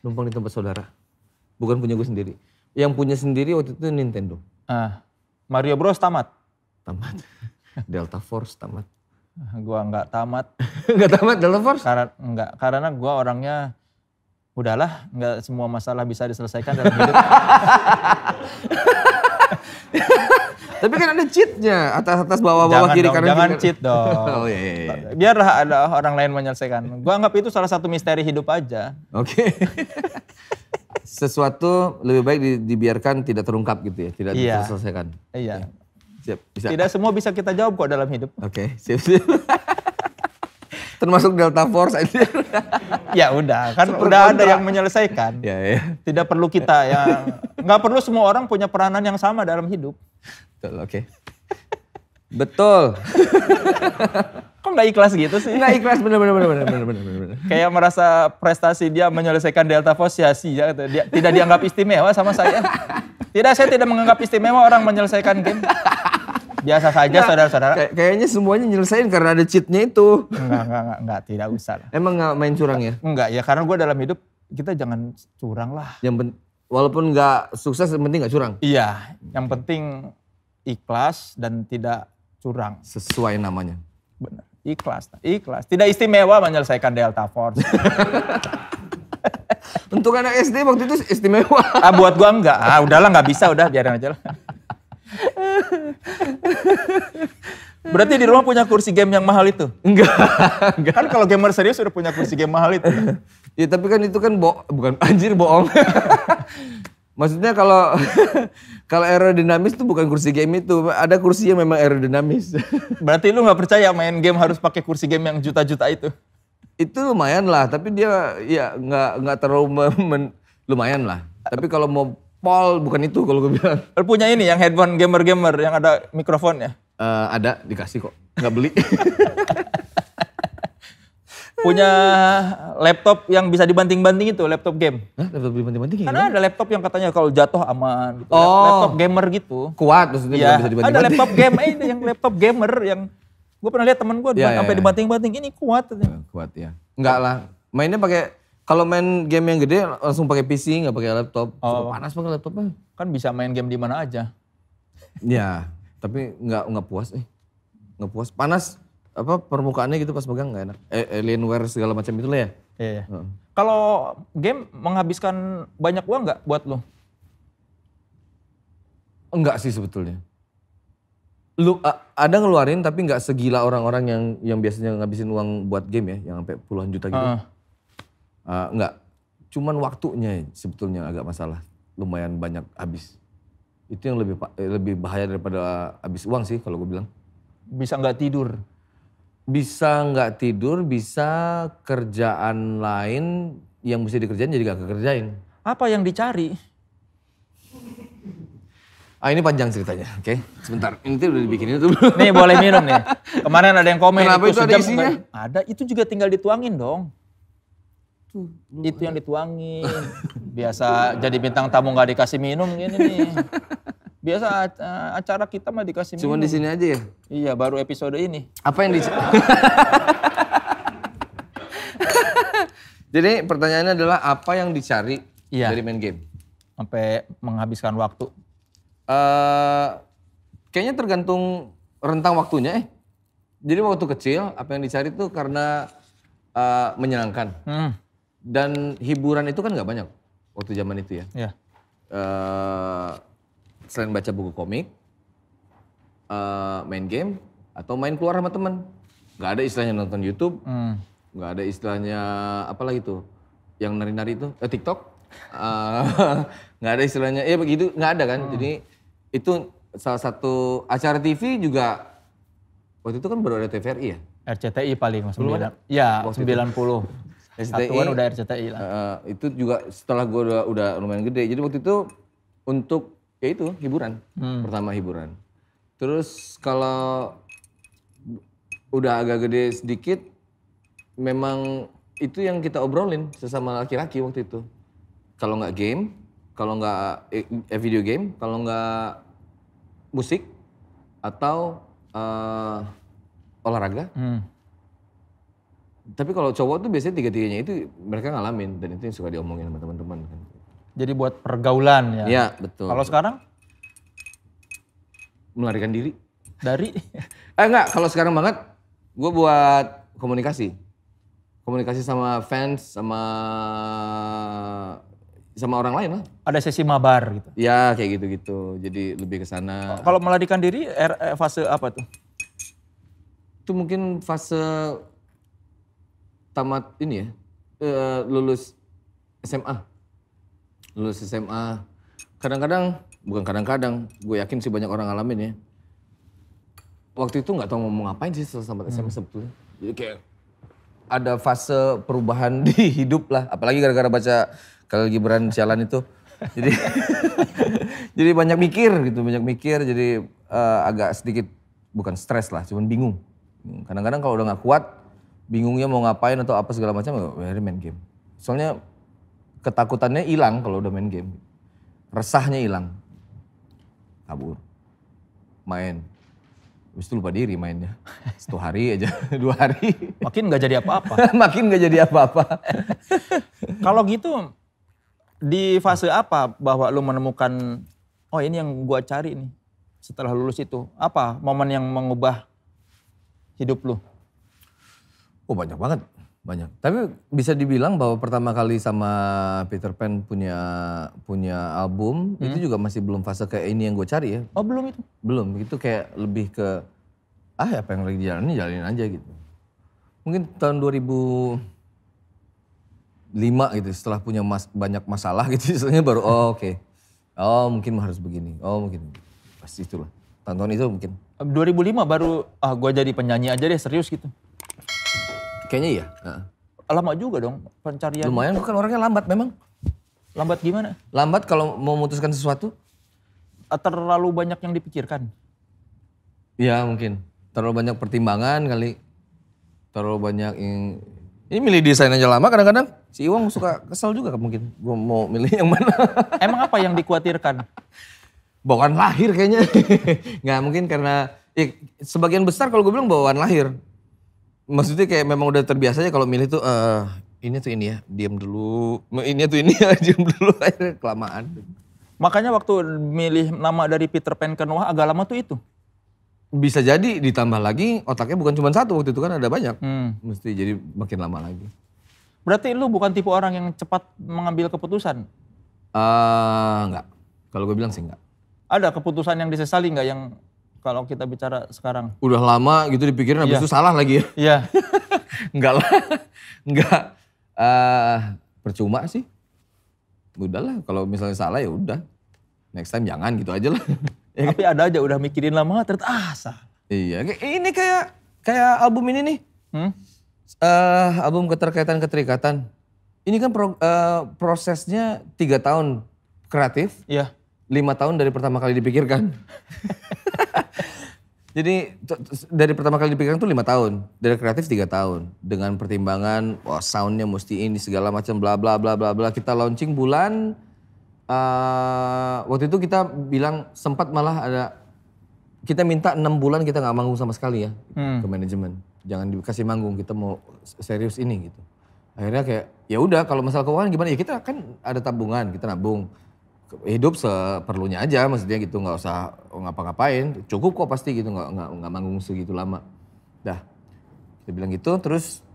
Numpang di tempat saudara. Bukan punya gue sendiri. Yang punya sendiri waktu itu Nintendo. Ah, Mario Bros tamat? Tamat. Delta Force tamat. Gua nggak tamat. Nggak tamat Delta Force? Karena nggak, karena gue orangnya udahlah, nggak semua masalah bisa diselesaikan dalam hidup. Tapi kan ada cheatnya, atas-atas bawah-bawah kiri kanan. Jangan kiri. Cheat dong. Oh, iya, iya. Biarlah ada orang lain menyelesaikan. Gue anggap itu salah satu misteri hidup aja. Oke. Okay. Sesuatu lebih baik dibiarkan tidak terungkap gitu ya, tidak iya. diselesaikan. Iya. Siap, bisa. Tidak semua bisa kita jawab kok dalam hidup. Oke, okay. siap, siap. Termasuk Delta Force aja. Ya udah, kan super udah kontra. Ada yang menyelesaikan. Ya, ya. Tidak perlu kita yang, nggak perlu semua orang punya peranan yang sama dalam hidup. Betul, oke. Okay. Betul. Kok nggak ikhlas gitu sih? Nggak ikhlas, bener-bener. bener, bener, bener, bener. Kayak merasa prestasi dia menyelesaikan Delta Force sia-sia, dia tidak dianggap istimewa sama saya. Tidak, saya tidak menganggap istimewa orang menyelesaikan game. Biasa saja nah, saudara-saudara. Kayak, kayaknya semuanya nyelesain karena ada cheatnya itu. Enggak, enggak, enggak, enggak tidak usah lah. Emang enggak main curang ya? Enggak, ya karena gue dalam hidup kita jangan curang lah. Yang walaupun enggak sukses, yang penting enggak curang? Iya, yang penting ikhlas dan tidak curang. Sesuai namanya. Benar, ikhlas, ikhlas. Tidak istimewa menyelesaikan Delta Force. Untuk anak S D waktu itu istimewa. Ah, buat gue enggak, ah udahlah enggak bisa, udah biarin aja lah. Berarti di rumah punya kursi game yang mahal itu? Enggak, enggak. Kan kalau gamer serius udah punya kursi game mahal itu. Ya tapi kan itu kan bo bukan anjir bohong. Maksudnya kalau kalau aerodinamis itu bukan kursi game itu, ada kursi yang memang aerodinamis. Berarti lu nggak percaya main game harus pakai kursi game yang juta-juta itu? Itu lumayan lah, tapi dia ya nggak nggak terlalu men, lumayan lah. Tapi kalau mau Paul bukan itu kalau gue bilang. Punya ini yang headphone gamer-gamer yang ada mikrofonnya? Uh, ada, dikasih kok. Nggak beli. Punya laptop yang bisa dibanting-banting itu, laptop game. Hah, laptop dibanting-banting ya? Karena ada laptop yang katanya kalau jatuh aman. Gitu. Oh. Laptop gamer gitu. Kuat maksudnya ya, bisa dibanting-banting. Ada laptop game, eh, yang laptop gamer yang... Gue pernah lihat temen gue ya, ya, sampai ya. dibanting-banting, ini kuat. Kuat ya. Enggak lah, mainnya pakai Kalau main game yang gede langsung pakai P C, nggak pakai laptop. Oh. Panas banget laptopnya. Kan bisa main game di mana aja. Ya, tapi nggak nggak puas eh. Nggak puas. Panas apa permukaannya gitu pas pegang nggak enak. Eh, Alienware segala macam itu lah ya. Iya. iya. Hmm. Kalau game menghabiskan banyak uang nggak buat lo? Enggak sih sebetulnya. Lu ada ngeluarin tapi nggak segila orang-orang yang yang biasanya ngabisin uang buat game ya, yang sampai puluhan juta gitu. Uh. Uh, enggak, cuman waktunya sebetulnya agak masalah, lumayan banyak habis. Itu yang lebih lebih bahaya daripada habis uang sih kalau gue bilang. Bisa nggak tidur? Bisa nggak tidur, bisa kerjaan lain yang mesti dikerjain jadi gak kekerjain. Apa yang dicari? Ah ini panjang ceritanya, oke? Okay. Sebentar, ini udah dibikinin tuh. Nih boleh minum nih, kemarin ada yang komen. Kenapa itu, itu ada isinya? Ada, itu juga tinggal dituangin dong. Itu yang dituangin, biasa jadi bintang tamu nggak dikasih minum gini nih. Biasa acara kita mah dikasih minum. Cuman di sini aja ya? Iya, baru episode ini. Apa yang di... Jadi pertanyaannya adalah apa yang dicari iya. dari main game? Sampai menghabiskan waktu. Uh, kayaknya tergantung rentang waktunya eh. Jadi waktu kecil apa yang dicari tuh karena uh, menyenangkan. Hmm. Dan hiburan itu kan nggak banyak waktu zaman itu ya. Yeah. Uh, selain baca buku komik, uh, main game, atau main keluar sama teman. Nggak ada istilahnya nonton YouTube, nggak mm. ada istilahnya apa lagi tuh, yang nari-nari itu, eh, TikTok. Nggak uh, ada istilahnya, ya begitu nggak ada kan. Mm. Jadi itu salah satu acara T V juga, waktu itu kan baru ada T V R I ya? R C T I paling, sembilan puluh. Ya, sembilan puluh. Satuan udah R C T I lah. Uh, itu juga setelah gue udah, udah lumayan gede. Jadi waktu itu untuk ya itu hiburan. Hmm. Pertama hiburan. Terus kalau udah agak gede sedikit memang itu yang kita obrolin sesama laki-laki waktu itu. Kalau nggak game, kalau nggak eh, video game, kalau nggak musik atau uh, olahraga. Hmm. Tapi kalau cowok tuh biasanya tiga-tiganya itu mereka ngalamin dan itu yang suka diomongin sama teman-teman. Jadi buat pergaulan ya? Iya betul. Kalau sekarang? Melarikan diri. Dari? eh enggak, kalau sekarang banget gue buat komunikasi. Komunikasi sama fans, sama sama orang lain lah. Ada sesi mabar gitu? Ya kayak gitu-gitu, jadi lebih ke sana. Kalau melarikan diri fase apa tuh? Itu mungkin fase... tamat ini ya, uh, lulus S M A. Lulus S M A, kadang-kadang, bukan kadang-kadang, gue yakin sih banyak orang ngalamin ya. Waktu itu gak tau mau ngapain sih selama S M A hmm. sebetulnya. Jadi kayak ada fase perubahan di hidup lah, apalagi gara-gara baca Kahlil Gibran sialan itu. Jadi jadi banyak mikir gitu, banyak mikir jadi uh, agak sedikit, bukan stres lah, cuman bingung. Kadang-kadang kalau udah gak kuat, bingungnya mau ngapain atau apa segala macam, akhirnya main game. Soalnya ketakutannya hilang kalau udah main game. Resahnya hilang. Kabur. Main. Habis itu lupa diri mainnya. Satu hari aja, dua hari. Makin gak jadi apa-apa. Makin gak jadi apa-apa. Kalau gitu, di fase apa bahwa lu menemukan, oh ini yang gua cari nih setelah lulus itu. Apa momen yang mengubah hidup lu? Oh banyak banget, banyak. Tapi bisa dibilang bahwa pertama kali sama Peter Pan punya punya album, hmm. itu juga masih belum fase kayak ini yang gue cari ya. Oh belum itu? Belum, itu kayak lebih ke, ah apa yang lagi jalanin, jalanin aja gitu. Mungkin tahun dua ribu lima gitu, setelah punya mas, banyak masalah gitu, istilahnya baru oh oke. Okay. Oh mungkin harus begini, oh mungkin. Pasti itulah, tahun-tahun itu mungkin. dua ribu lima baru, ah gue jadi penyanyi aja deh serius gitu. Kayaknya iya. Lama juga dong pencarian. Lumayan, bukan orangnya lambat memang. Lambat gimana? Lambat kalau mau memutuskan sesuatu. Terlalu banyak yang dipikirkan. Iya mungkin. Terlalu banyak pertimbangan kali. Terlalu banyak yang... Ini milih desain aja lama kadang-kadang. Si Iwang suka kesel juga mungkin. Gue mau milih yang mana. Emang apa yang dikhawatirkan? Bawaan lahir kayaknya. Nggak mungkin karena... Ya, sebagian besar kalau gue bilang bawaan lahir. Maksudnya kayak memang udah terbiasa aja kalau milih tuh uh, ini tuh ini ya, diam dulu. Ini tuh ini ya, diam dulu, akhirnya kelamaan. Makanya waktu milih nama dari Peter Pan ke Noah agak lama tuh itu. Bisa jadi, ditambah lagi otaknya bukan cuma satu, waktu itu kan ada banyak. Hmm. Mesti jadi makin lama lagi. Berarti lu bukan tipe orang yang cepat mengambil keputusan? Uh, enggak, kalau gue bilang sih enggak. Ada keputusan yang disesali enggak yang kalau kita bicara sekarang? Udah lama gitu dipikirin, habis yeah. itu salah lagi ya? Iya. Enggak lah, enggak. Uh, percuma sih. Udahlah, kalau misalnya salah ya udah. Next time jangan gitu aja lah. Ya, tapi ada aja udah mikirin lama, ternyata ah salah. Iya, ini kayak kayak album ini nih. Hmm? Uh, album Keterkaitan-Keterikatan. Ini kan pro, uh, prosesnya tiga tahun kreatif. Iya. Yeah. lima tahun dari pertama kali dipikirkan. Jadi dari pertama kali dipikirkan tuh lima tahun, dari kreatif tiga tahun. Dengan pertimbangan, wah soundnya mesti ini segala macam bla bla bla bla bla. Kita launching bulan, uh, waktu itu kita bilang sempat malah ada, kita minta enam bulan kita gak manggung sama sekali ya hmm. ke manajemen. Jangan dikasih manggung, kita mau serius ini gitu. Akhirnya kayak, ya udah kalau masalah keuangan gimana ya kita kan ada tabungan, kita nabung. Hidup seperlunya aja maksudnya gitu, nggak usah ngapa-ngapain, cukup kok pasti gitu, nggak nggak nggak manggung segitu lama. Dah, kita bilang gitu, terus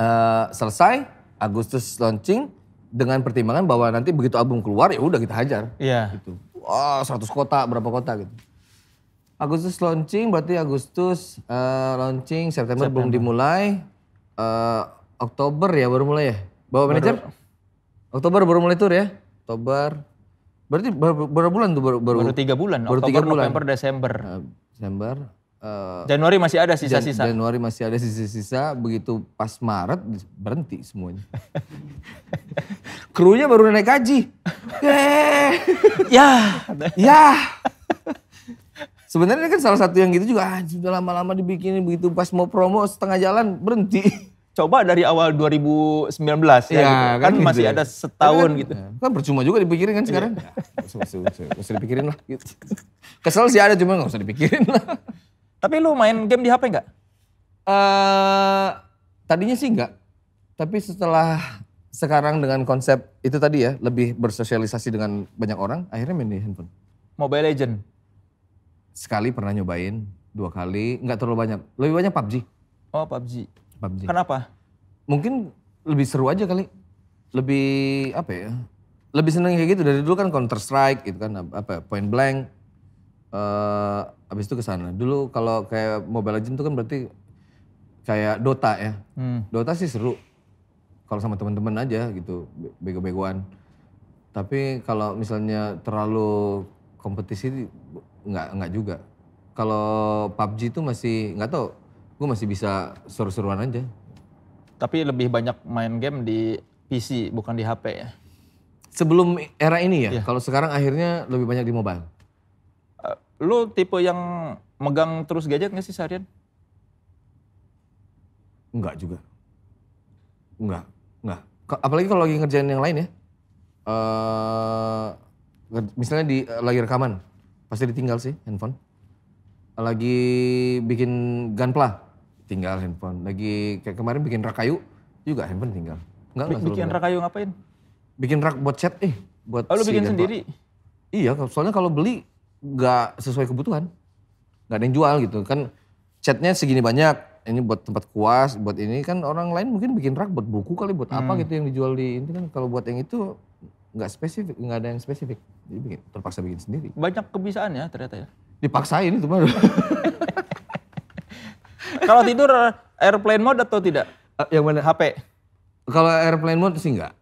uh, selesai Agustus launching dengan pertimbangan bahwa nanti begitu album keluar ya udah kita hajar. Iya. Yeah. Gitu. Wah, seratus kota, berapa kota gitu. Agustus launching berarti Agustus uh, launching September, September belum dimulai, uh, Oktober ya baru mulai ya. Bawa manajer? Oktober baru mulai tur ya. Oktober, berarti berapa ber bulan tuh baru baru tiga bulan. Baru Oktober, tiga bulan. November, Desember. Uh, Desember. Uh, Januari masih ada sisa-sisa. Jan Januari masih ada sisa-sisa. Begitu pas Maret berhenti semuanya. Krunya baru naik gaji. ya, ya. Sebenarnya kan salah satu yang gitu juga. Ah, sudah lama-lama dibikinin begitu pas mau promo setengah jalan berhenti. Coba dari awal dua ribu sembilan belas ya, ya gitu. kan, kan gitu masih ya. ada setahun kan, gitu. Kan percuma juga dipikirin kan sekarang. Gak usah dipikirin lah gitu. Kesel sih ada cuma gak usah dipikirin lah. Tapi lu main game di H P gak? Uh, tadinya sih enggak. Tapi setelah sekarang dengan konsep itu tadi ya, lebih bersosialisasi dengan banyak orang, akhirnya main di handphone. Mobile Legends? Sekali pernah nyobain, dua kali, gak terlalu banyak. Lebih banyak P U B G. Oh P U B G. P U B G. Kenapa? Mungkin lebih seru aja kali, lebih apa ya? Lebih seneng kayak gitu. Dari dulu kan Counter Strike gitu kan, apa Point Blank. Uh, abis itu kesana. Dulu kalau kayak Mobile Legends itu kan berarti kayak Dota ya. Hmm. Dota sih seru kalau sama teman-teman aja gitu, bego-begoan. Tapi kalau misalnya terlalu kompetisi nggak nggak juga. Kalau P U B G itu masih nggak tahu. Gue masih bisa seru-seruan aja. Tapi lebih banyak main game di P C, bukan di H P ya? Sebelum era ini ya? Yeah. Kalau sekarang akhirnya lebih banyak di mobile. Uh, lu tipe yang megang terus gadget gak sih seharian? Enggak juga. Enggak, enggak. Apalagi kalau lagi ngerjain yang lain ya. Uh, misalnya di uh, lagi rekaman, pasti ditinggal sih handphone. Lagi bikin gunpla, tinggal handphone. Lagi kayak kemarin bikin rak kayu, juga handphone tinggal. Enggak, enggak bikin rak kayu ngapain? Bikin rak buat chat, eh buat oh, lu si bikin gunpla. Sendiri? Iya, soalnya kalau beli nggak sesuai kebutuhan. Nggak ada yang jual gitu, kan chatnya segini banyak. Ini buat tempat kuas, buat ini kan orang lain mungkin bikin rak buat buku kali, buat hmm. apa gitu yang dijual di ini kan. Kalau buat yang itu nggak spesifik, nggak ada yang spesifik. Jadi bikin, terpaksa bikin sendiri. Banyak kebiasaan ya ternyata ya? Dipaksain itu baru. Kalau tidur airplane mode atau tidak? Yang mana? H P. Kalau airplane mode sih enggak.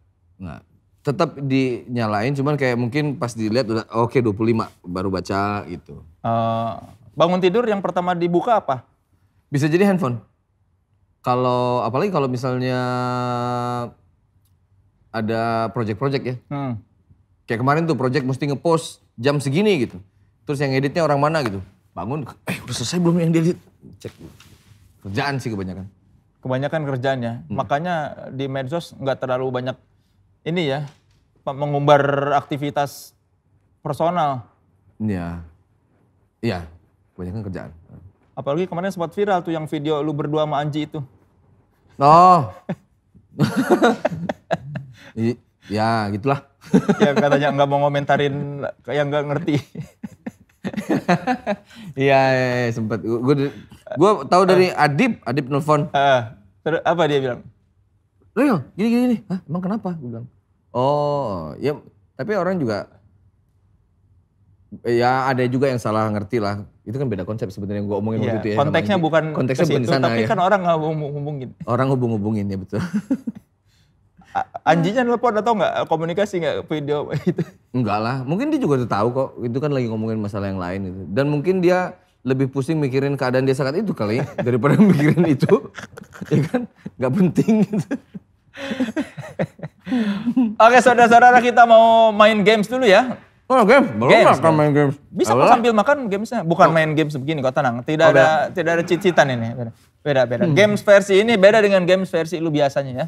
Enggak. Tetap dinyalain cuman kayak mungkin pas dilihat udah oke okay, dua puluh lima baru baca gitu. Uh, bangun tidur yang pertama dibuka apa? Bisa jadi handphone. Kalau apalagi kalau misalnya ada project-project ya. Hmm. Kayak kemarin tuh project mesti ngepost jam segini gitu. Terus yang editnya orang mana gitu, bangun, eh udah selesai belum yang diedit? Cek, kerjaan sih kebanyakan. Kebanyakan kerjaan ya, hmm. makanya di medsos nggak terlalu banyak ini ya, mengumbar aktivitas personal. Iya, iya, kebanyakan kerjaan. Apalagi kemarin sempat viral tuh yang video lu berdua sama Anji itu. Oh, Ya gitulah. Ya katanya nggak mau ngomentarin kayak nggak ngerti. Iya ya, ya, sempet. Gue gue tahu dari uh, Adib, Adib nelfon. Uh, terus apa dia bilang? Real, gini gini gini. Hah, emang kenapa? Gue bilang. Oh, ya tapi orang juga ya ada juga yang salah ngerti lah. Itu kan beda konsep sebenarnya gue omongin yeah, waktu itu ya. Konteksnya namanya, bukan konteksnya bukan di sana tapi ya. Kan orang nggak hubung-hubungin. Orang hubung-hubungin ya betul. Anjinya nelpon atau nggak komunikasi nggak video itu? Enggak lah, mungkin dia juga udah tahu kok. Itu kan lagi ngomongin masalah yang lain itu. Dan mungkin dia lebih pusing mikirin keadaan dia saat itu kali daripada mikirin itu, ya kan? Nggak penting. Gitu. Oke saudara-saudara kita mau main games dulu ya. Oh game, belum games, makan main games. Bisa kok sambil makan gamesnya, bukan oh. main games begini kok tenang. Tidak oh, ada, beda. tidak ada cicitan ini. Beda-beda. Hmm. Games versi ini beda dengan games versi lu biasanya ya.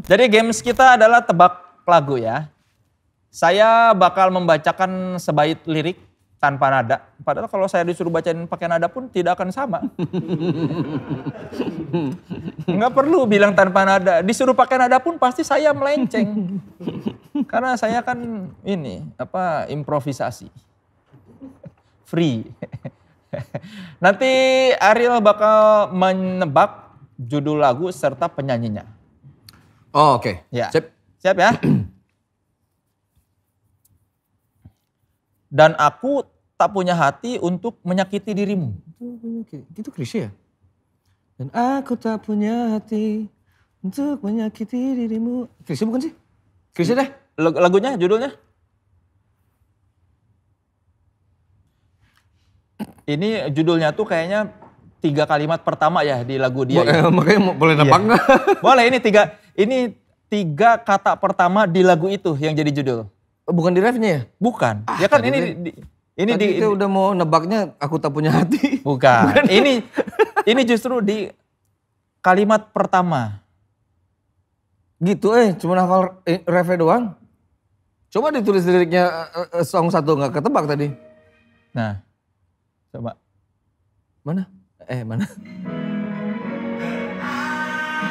Jadi games kita adalah tebak lagu ya. Saya bakal membacakan sebait lirik tanpa nada. Padahal kalau saya disuruh bacain pakai nada pun tidak akan sama. Nggak perlu bilang tanpa nada. Disuruh pakai nada pun pasti saya melenceng. Karena saya kan ini apa improvisasi. Free. Nanti Ariel bakal menebak judul lagu serta penyanyinya. Oh oke. Okay. Ya. Siap. Siap ya. Dan aku tak punya hati untuk menyakiti dirimu. Itu Chrisye ya? Dan aku tak punya hati untuk menyakiti dirimu. Chrisye bukan sih? Chrisye deh. Lagunya, judulnya. Ini judulnya tuh kayaknya tiga kalimat pertama ya di lagu dia. Bo- makanya boleh nebak nggak? Iya. Boleh, ini tiga, ini tiga kata pertama di lagu itu yang jadi judul. Bukan di refnya ya? Bukan. Ah, ya kan ini deh. di ini tadi di kita udah mau nebaknya aku tak punya hati. Bukan. Bukan. Ini ini justru di kalimat pertama. Gitu eh cuma hafal refnya doang. Coba ditulis liriknya song satu nggak ketebak tadi. Nah. Coba. Mana? Eh mana?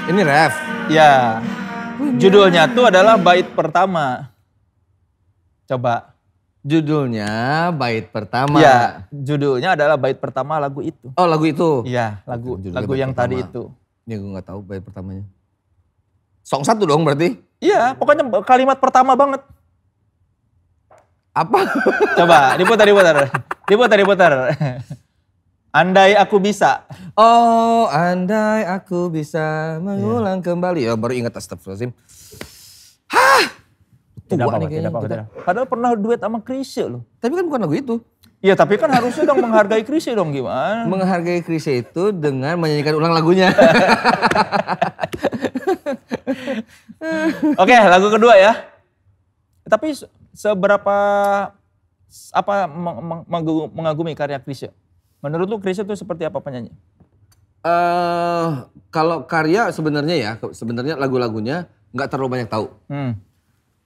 Ini ref. Ya. Judulnya tuh adalah bait pertama. Coba. Judulnya bait pertama. Ya, judulnya adalah bait pertama lagu itu. Oh lagu itu? Iya, lagu judulnya lagu yang pertama. Tadi itu. Ini gue gak tahu bait pertamanya. Song satu dong berarti? Iya, pokoknya kalimat pertama banget. Apa? Coba, diputar, diputar. Diputar, diputar. Andai aku bisa. Oh, andai aku bisa mengulang ya. Kembali. Ya baru ingat astagfirullahaladzim. Hah! Tidak apa-apa, tidak apa-apa. Tidak. Padahal pernah duet sama Chrisye loh. Tapi kan bukan lagu itu. Iya tapi kan harusnya dong menghargai Chrisye dong gimana. Menghargai Chrisye itu dengan menyanyikan ulang lagunya. Oke lagu kedua ya. Tapi seberapa apa mengagumi karya Chrisye? Menurut lu Chrisye itu seperti apa penyanyi? Uh, kalau karya sebenarnya ya, sebenarnya lagu-lagunya gak terlalu banyak tahu. Hmm.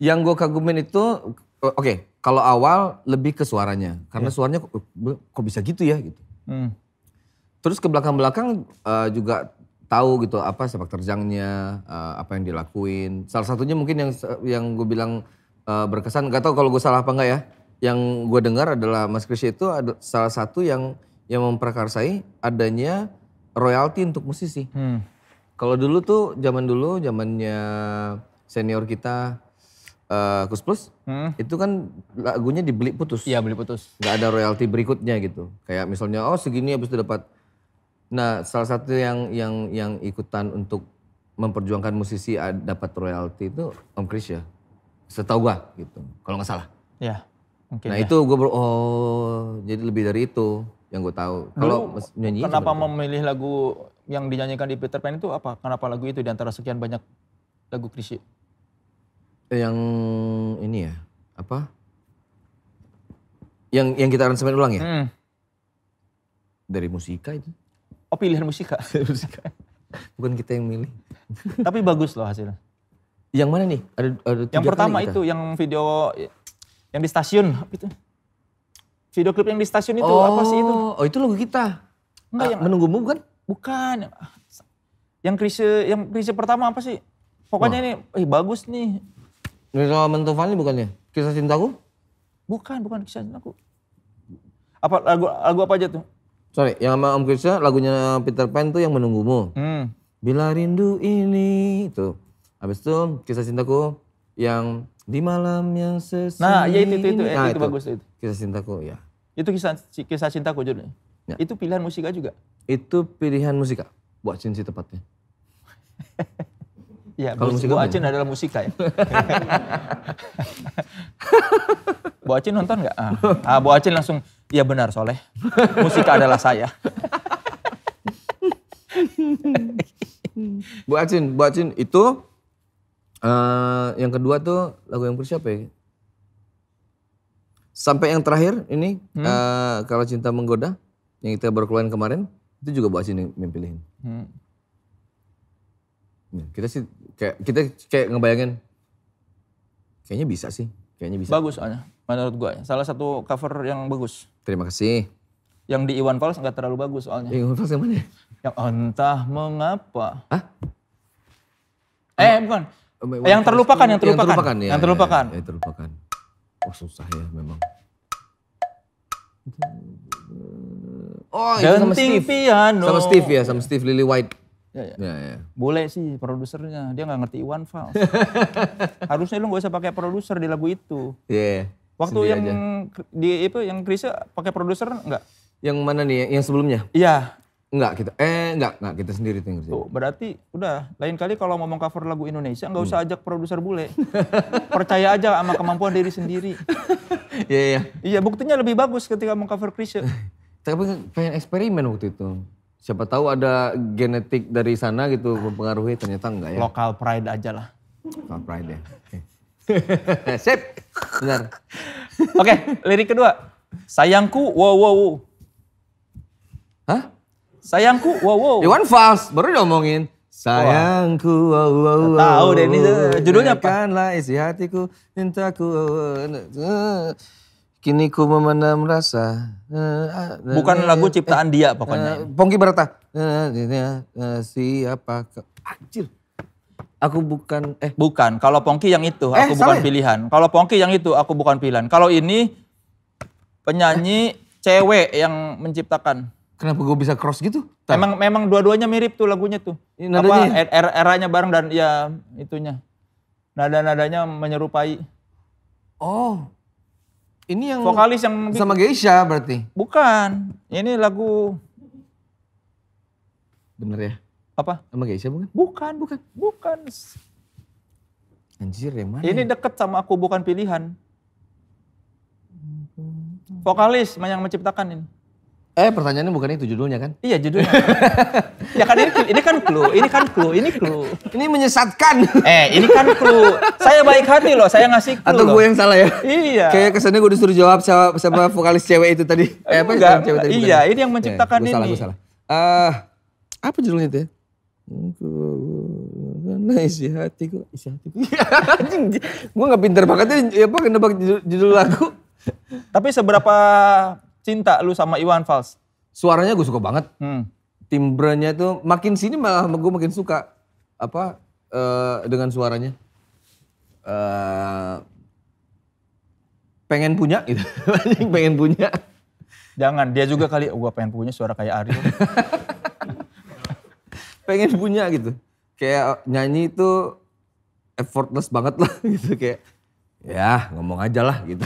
Yang gue kagumin itu, oke, okay, kalau awal lebih ke suaranya, karena yeah. suaranya kok, kok bisa gitu ya gitu. Hmm. Terus ke belakang-belakang uh, juga tahu gitu apa sepak terjangnya, uh, apa yang dilakuin. Salah satunya mungkin yang yang gue bilang uh, berkesan, gak tau kalau gue salah apa enggak ya. Yang gue dengar adalah Mas Chrisye itu ada salah satu yang yang memprakarsai adanya royalti untuk musisi. Hmm. Kalau dulu tuh zaman dulu, zamannya senior kita. Uh, Kus Plus, hmm. itu kan lagunya dibeli putus. Iya beli putus. Gak ada royalti berikutnya gitu. Kayak misalnya oh segini habis itu dapat. Nah salah satu yang yang yang ikutan untuk memperjuangkan musisi dapat royalti itu Om Chrisye. Setahu gua gitu, kalau gak salah. Iya. Nah ya. Itu gua ber- oh jadi lebih dari itu yang gua tahu. Kalau nyanyi. Kenapa memilih lagu yang dinyanyikan di Peter Pan itu apa? Kenapa lagu itu di antara sekian banyak lagu Chrisye? Yang ini ya, apa? Yang yang kita aransemen ulang ya? Hmm. Dari musika itu. Oh pilihan musika? musika. Bukan kita yang milih. Tapi bagus loh hasilnya. Yang mana nih? Ada, ada yang pertama itu, yang video, yang di stasiun. Apa itu? Video klip yang di stasiun itu, oh, apa sih itu? Oh itu lagu kita. Enggak, ah, yang menunggumu bukan? Bukan. Yang Chrisye, yang Chrisye pertama apa sih? Pokoknya ini, oh. eh bagus nih. Kisah Mentufani bukannya? Kisah Cintaku? Bukan, bukan Kisah Cintaku. Apa lagu lagu apa aja tuh? Sorry, yang sama Om Chrisye lagunya Peter Pan tuh yang Menunggumu. Hmm. Bila Rindu Ini itu. Habis itu Kisah Cintaku yang Di Malam Yang Sesunyi. Nah, ya itu itu itu, nah, itu, itu bagus itu. Kisah Cintaku ya. Itu kisah kisah Cintaku judulnya. Ya. Itu pilihan musika juga. Itu pilihan musika. Bu Acin sih tepatnya. Ya, kalau Bu Acin adalah musika ya. Bu Acin nonton nggak? Ah, Bu Acin langsung iya benar soleh, musika adalah saya. Bu Acin, Bu Acin itu uh, yang kedua tuh lagu yang bersiapa ya? Sampai yang terakhir ini hmm. uh, Kalau Cinta Menggoda yang kita baru keluarin kemarin itu juga Bu Acin yang memilihin. Hmm. Nah, kita sih kayak kita kayak ngebayangin kayaknya bisa sih, kayaknya bisa. Bagus aja. Menurut gue salah satu cover yang bagus. Terima kasih. Yang di Iwan Fals nggak terlalu bagus soalnya. Iwan Fals yang mana? Yang entah mengapa. Hah? Eh bukan. Iwan yang terlupakan, yang terlupakan. Yang terlupakan. Ya, yang terlupakan. Ya, ya, ya, terlupakan. Oh susah ya memang. Oh itu sama Steve. Piano. Sama Steve ya, sama Steve Lily White. Ya, ya. Ya, ya. Boleh sih produsernya, dia nggak ngerti Iwan Fals. Harusnya lu nggak usah pakai produser di lagu itu. Iya. Yeah. Waktu yang aja. Di itu yang Chrisye pakai produser enggak? Yang mana nih? Yang sebelumnya? Iya. Enggak kita. Eh enggak, enggak kita sendiri tuh yang Chrisye. Tuh, berarti udah lain kali kalau ngomong cover lagu Indonesia enggak usah hmm. ajak produser bule. Percaya aja sama kemampuan diri sendiri. Iya iya. Iya, buktinya lebih bagus ketika mengcover Chrisye. Tapi pengen eksperimen waktu itu. Siapa tahu ada genetik dari sana gitu mempengaruhi, ternyata enggak ya. Local pride aja lah. Local pride ya. Okay. Sip, benar. Oke, okay, lirik kedua. Sayangku, wow wow wow. Hah? Sayangku, wow wow. Iwan Fals, baru diomongin. Sayangku, wow wow wow. Tahu deh ini judulnya apa? Kanlah isi hatiku, cintaku. Kini ku memendam rasa. Bukan lagu ciptaan dia pokoknya. Pongki Barata. Siapa? Anjir. Aku bukan, eh. Bukan, kalau Pongki yang itu, aku eh, bukan pilihan. Kalau Pongki yang itu, aku bukan pilihan. Kalau ini, penyanyi eh. cewek yang menciptakan. Kenapa gue bisa cross gitu? Tar. Memang memang dua-duanya mirip tuh lagunya tuh. Nadanya? Apa, er, eranya bareng dan ya itunya. Nada-nadanya menyerupai. Oh, ini yang... Vokalis yang... Sama Geisha berarti? Bukan, ini lagu... Bener ya? Apa? Sama Geisha bukan? Bukan, bukan, bukan. Anjir yang mana? Ini deket sama Aku Bukan Pilihan. Vokalis yang menciptakan ini. Eh pertanyaannya bukan itu judulnya kan? Iya judulnya. Ya kan ini, ini kan clue, ini kan clue, ini clue. Ini menyesatkan. Eh ini kan clue. Saya baik hati loh, saya ngasih clue. Atau gue loh yang salah ya? Iya. Kayak kesannya gue disuruh jawab sama, sama vokalis cewek itu tadi. Eh, apa enggak, cewek tadi? Iya bukan? Ini yang menciptakan ya, gue ini. Gue salah, gue salah. Uh, Apa judulnya itu ya? Nah isi hatiku, isi hatiku. Gue gak pintar banget ya apa nebak judul lagu. Tapi seberapa cinta lu sama Iwan Fals? Suaranya gue suka banget. Hmm. Timbrenya tuh makin sini malah gue makin suka. Apa uh, dengan suaranya. Uh, pengen punya gitu. Pengen punya. Jangan, dia juga kali oh, gue pengen punya suara kayak Ariel. Pengen punya gitu, kayak nyanyi itu effortless banget lah gitu, kayak ya ngomong aja lah gitu.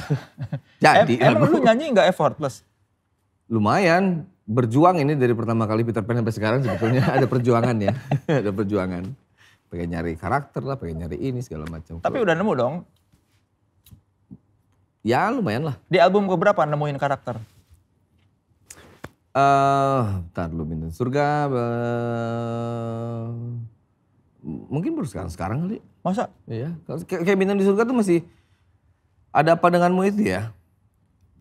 Jadi em, emang lu nyanyi nggak effortless? Lumayan, berjuang ini dari pertama kali Peter Pan sampai sekarang sebetulnya ada perjuangan ya, ada perjuangan. Pengen nyari karakter lah, pengen nyari ini segala macam. Tapi udah nemu dong? Ya lumayan lah. Di album keberapa nemuin karakter? Uh, bentar lu bintang surga, uh, mungkin baru sekarang-sekarang kali. Masa? Iya, kayak bintang di surga tuh masih ada apa denganmu itu ya.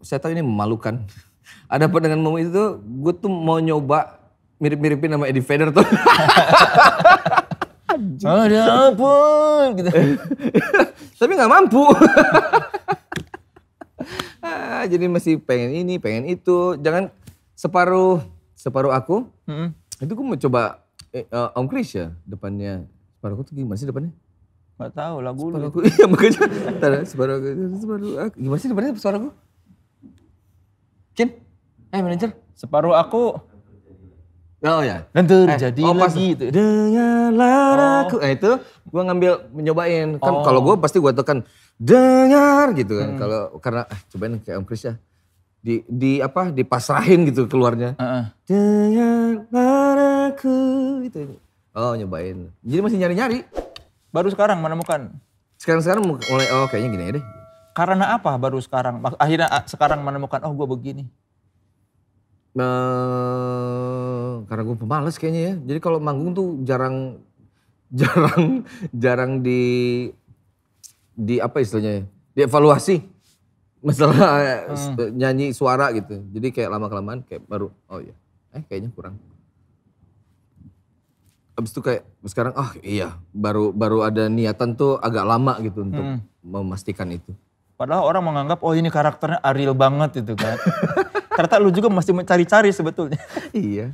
Saya tahu ini memalukan. Ada apa denganmu itu tuh, gue tuh mau nyoba mirip-miripin sama Eddie Vedder tuh. Ada apa gitu. Tapi gak mampu. Jadi masih pengen ini, pengen itu, jangan... Separuh separuh aku, mm-hmm. itu gue mau coba eh, uh, Om Chrisye depannya. Separuh aku tuh gimana sih depannya? Gak tau, lagu lu. Iya makanya, separuh aku, separuh aku. Gimana sih depannya separuh aku? Cin, eh manajer. Separuh aku. Oh ya. Dan terjadi eh, oh, lagi itu. Dengarlah aku. Nah itu gue ngambil, mencobain. Kan oh. kalau gue pasti gue tekan dengar gitu kan. Hmm. Kalau karena ah, cobain kayak Om Chrisye. Di, di apa, dipasrahin gitu keluarnya. Uh-uh. Dengarlah aku. Itu. Oh nyobain. Jadi masih nyari-nyari. Baru sekarang menemukan? Sekarang-sekarang mulai, oh kayaknya gini aja deh. Karena apa baru sekarang? Akhirnya sekarang menemukan, oh gue begini. Uh, karena gue pemalas kayaknya ya. Jadi kalau manggung tuh jarang, jarang, jarang di, di apa istilahnya ya? Dievaluasi masalah hmm. nyanyi suara gitu. Jadi kayak lama-kelamaan kayak baru, oh iya, eh kayaknya kurang. Abis itu kayak sekarang, oh iya, baru baru ada niatan tuh agak lama gitu untuk hmm. memastikan itu. Padahal orang menganggap, oh ini karakternya Ariel banget itu kan. Ternyata lu juga masih mencari-cari sebetulnya. Iya.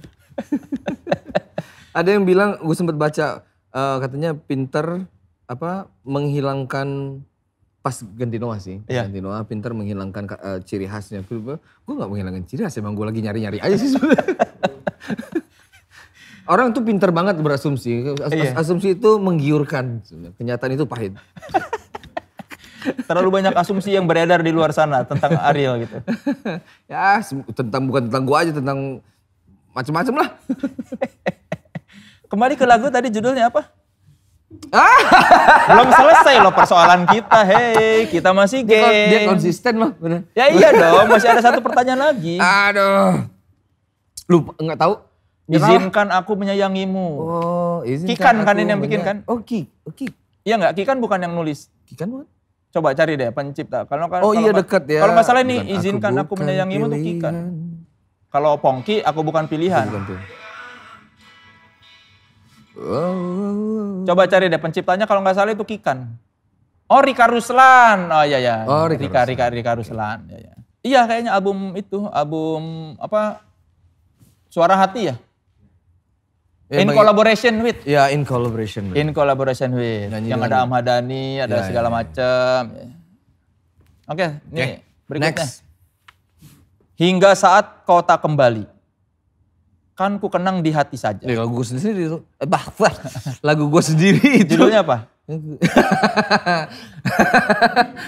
Ada yang bilang, gue sempat baca uh, katanya pinter apa menghilangkan pas ganti Noah sih. Iya. Ganti Noah pinter menghilangkan uh, ciri khasnya. Gue gak menghilangkan ciri khas, emang gue lagi nyari-nyari aja sih sebenernya. Orang tuh pinter banget berasumsi. As iya. Asumsi itu menggiurkan. Kenyataan itu pahit. Terlalu banyak asumsi yang beredar di luar sana tentang Ariel gitu. Ya tentang, bukan tentang gua aja, tentang macam-macam lah. Kembali ke lagu tadi judulnya apa? Ah. Belum selesai loh persoalan kita, hei kita masih geng. Dia, dia konsisten loh bener. Ya iya dong, masih ada satu pertanyaan lagi. Aduh. Lu gak tahu? Izinkan aku menyayangimu. Oh, Kikan kan ini yang bikin kan? Oh, Ki. Oke. Iya enggak? Kikan bukan yang nulis. Kikan bukan? Coba cari deh pencipta. Kalau kalau Oh, iya dekat ya. Kalau masalah ini bukan izinkan aku, aku menyayangimu tuh Kikan. Kalau Pongki aku bukan pilihan. Bukan tuh. Oh. Coba cari deh penciptanya kalau nggak salah itu Kikan. Oh, Rika Ruslan. Oh iya ya. Oh, Rika Rika Rika Ruslan. Iya ya. Iya kayaknya album itu, album apa? Suara Hati ya? In collaboration with. Ya, in collaboration with. In collaboration with. Nyanyi yang nyanyi. Ada Ahmad Dhani, ada ya, segala ya, macam. Ya. Oke, ini okay. berikutnya. Next. Hingga saat kau tak kembali, kan ku kenang di hati saja. Ya, lagu gue sendiri itu. Bahkan lagu gue sendiri itu. Judulnya apa?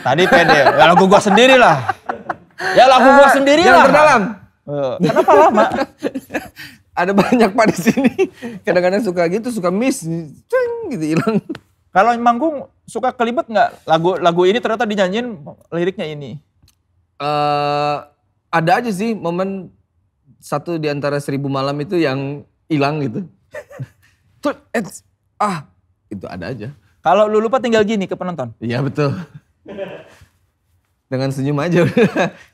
Tadi pede, ya, lagu gue sendiri lah. Ya lagu gue sendiri lah. Yang terdalam. Kenapa lama? Ada banyak pak di sini. Kadang-kadang suka gitu, suka miss, ceng gitu hilang. Kalau manggung suka kelibet nggak lagu-lagu ini ternyata dinyanyiin liriknya ini? Uh, ada aja sih momen satu di antara seribu malam itu yang hilang gitu. ah itu ada aja. Kalau lu lupa tinggal gini ke penonton. Iya betul. Dengan senyum aja.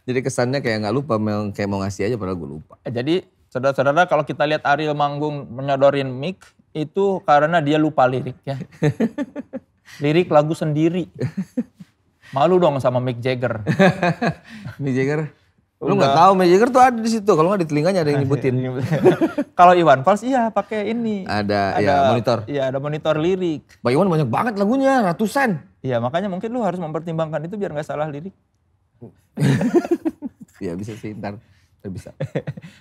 Jadi kesannya kayak nggak lupa, kayak mau ngasih aja padahal gue lupa. Jadi saudara-saudara kalau kita lihat Ariel manggung menyodorin mic itu karena dia lupa lirik ya. Lirik lagu sendiri. Malu dong sama Mick Jagger. Mick Jagger? Lu nggak tahu Mick Jagger tuh ada di situ. Kalau nggak di telinganya ada yang nyebutin. Kalau Iwan Fals iya pakai ini. Ada, ada ya monitor. Iya ada monitor lirik. Pak Iwan banyak banget lagunya, ratusan. Iya makanya mungkin lu harus mempertimbangkan itu biar nggak salah lirik. Iya bisa sih ntar. Bisa.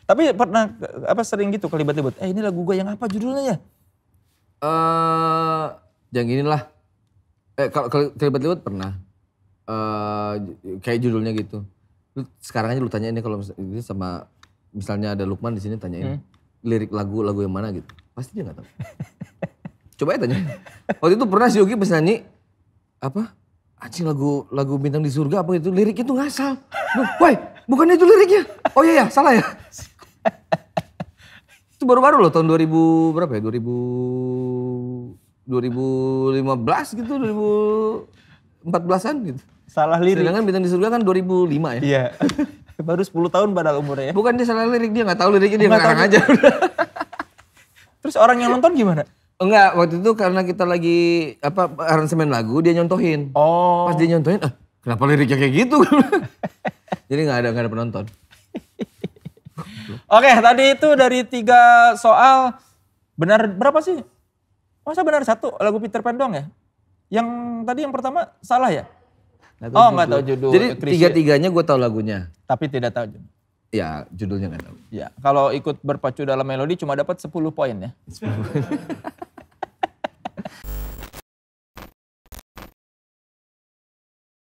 Tapi pernah apa sering gitu kelibet-libet. Eh ini lagu gue yang apa judulnya ya? Uh, yang inilah. Eh kalau kelibet-libet pernah. Uh, kayak judulnya gitu. Lu, sekarang aja lu tanyain ini kalau misalnya sama misalnya ada Lukman di sini tanyain hmm. lirik lagu-lagu yang mana gitu. Pasti dia nggak tahu. Coba aja tanya. Waktu itu pernah si Yogi pas nyanyi apa? Acin lagu lagu Bintang di Surga apa itu liriknya tuh ngasal. Woi, bukannya itu liriknya. Oh iya ya, salah ya. Itu baru-baru loh tahun dua ribu berapa ya? dua ribu lima belas gitu, dua ribu empat belasan gitu. Salah lirik. Sedangkan Bintang di Surga kan dua ribu lima ya. Iya. Baru sepuluh tahun padahal umurnya ya. Bukan dia salah lirik, dia nggak tahu liriknya, dia ngarang aja. Terus orang yang nonton gimana? Enggak, waktu itu karena kita lagi apa aransemen lagu dia nyontohin. Oh. Pas dia nyontohin, ah, kenapa liriknya kayak gitu? Jadi nggak ada nggak ada penonton. Oke, tadi itu dari tiga soal, benar berapa sih? Masa benar satu lagu Peter Pan doang ya? Yang tadi yang pertama salah ya? Nggak oh nggak tahu judul. Jadi tiga-tiganya gue tahu lagunya. Tapi tidak tahu judul. Ya judulnya nggak tahu. Ya, kalau ikut berpacu dalam melodi cuma dapat sepuluh poin ya.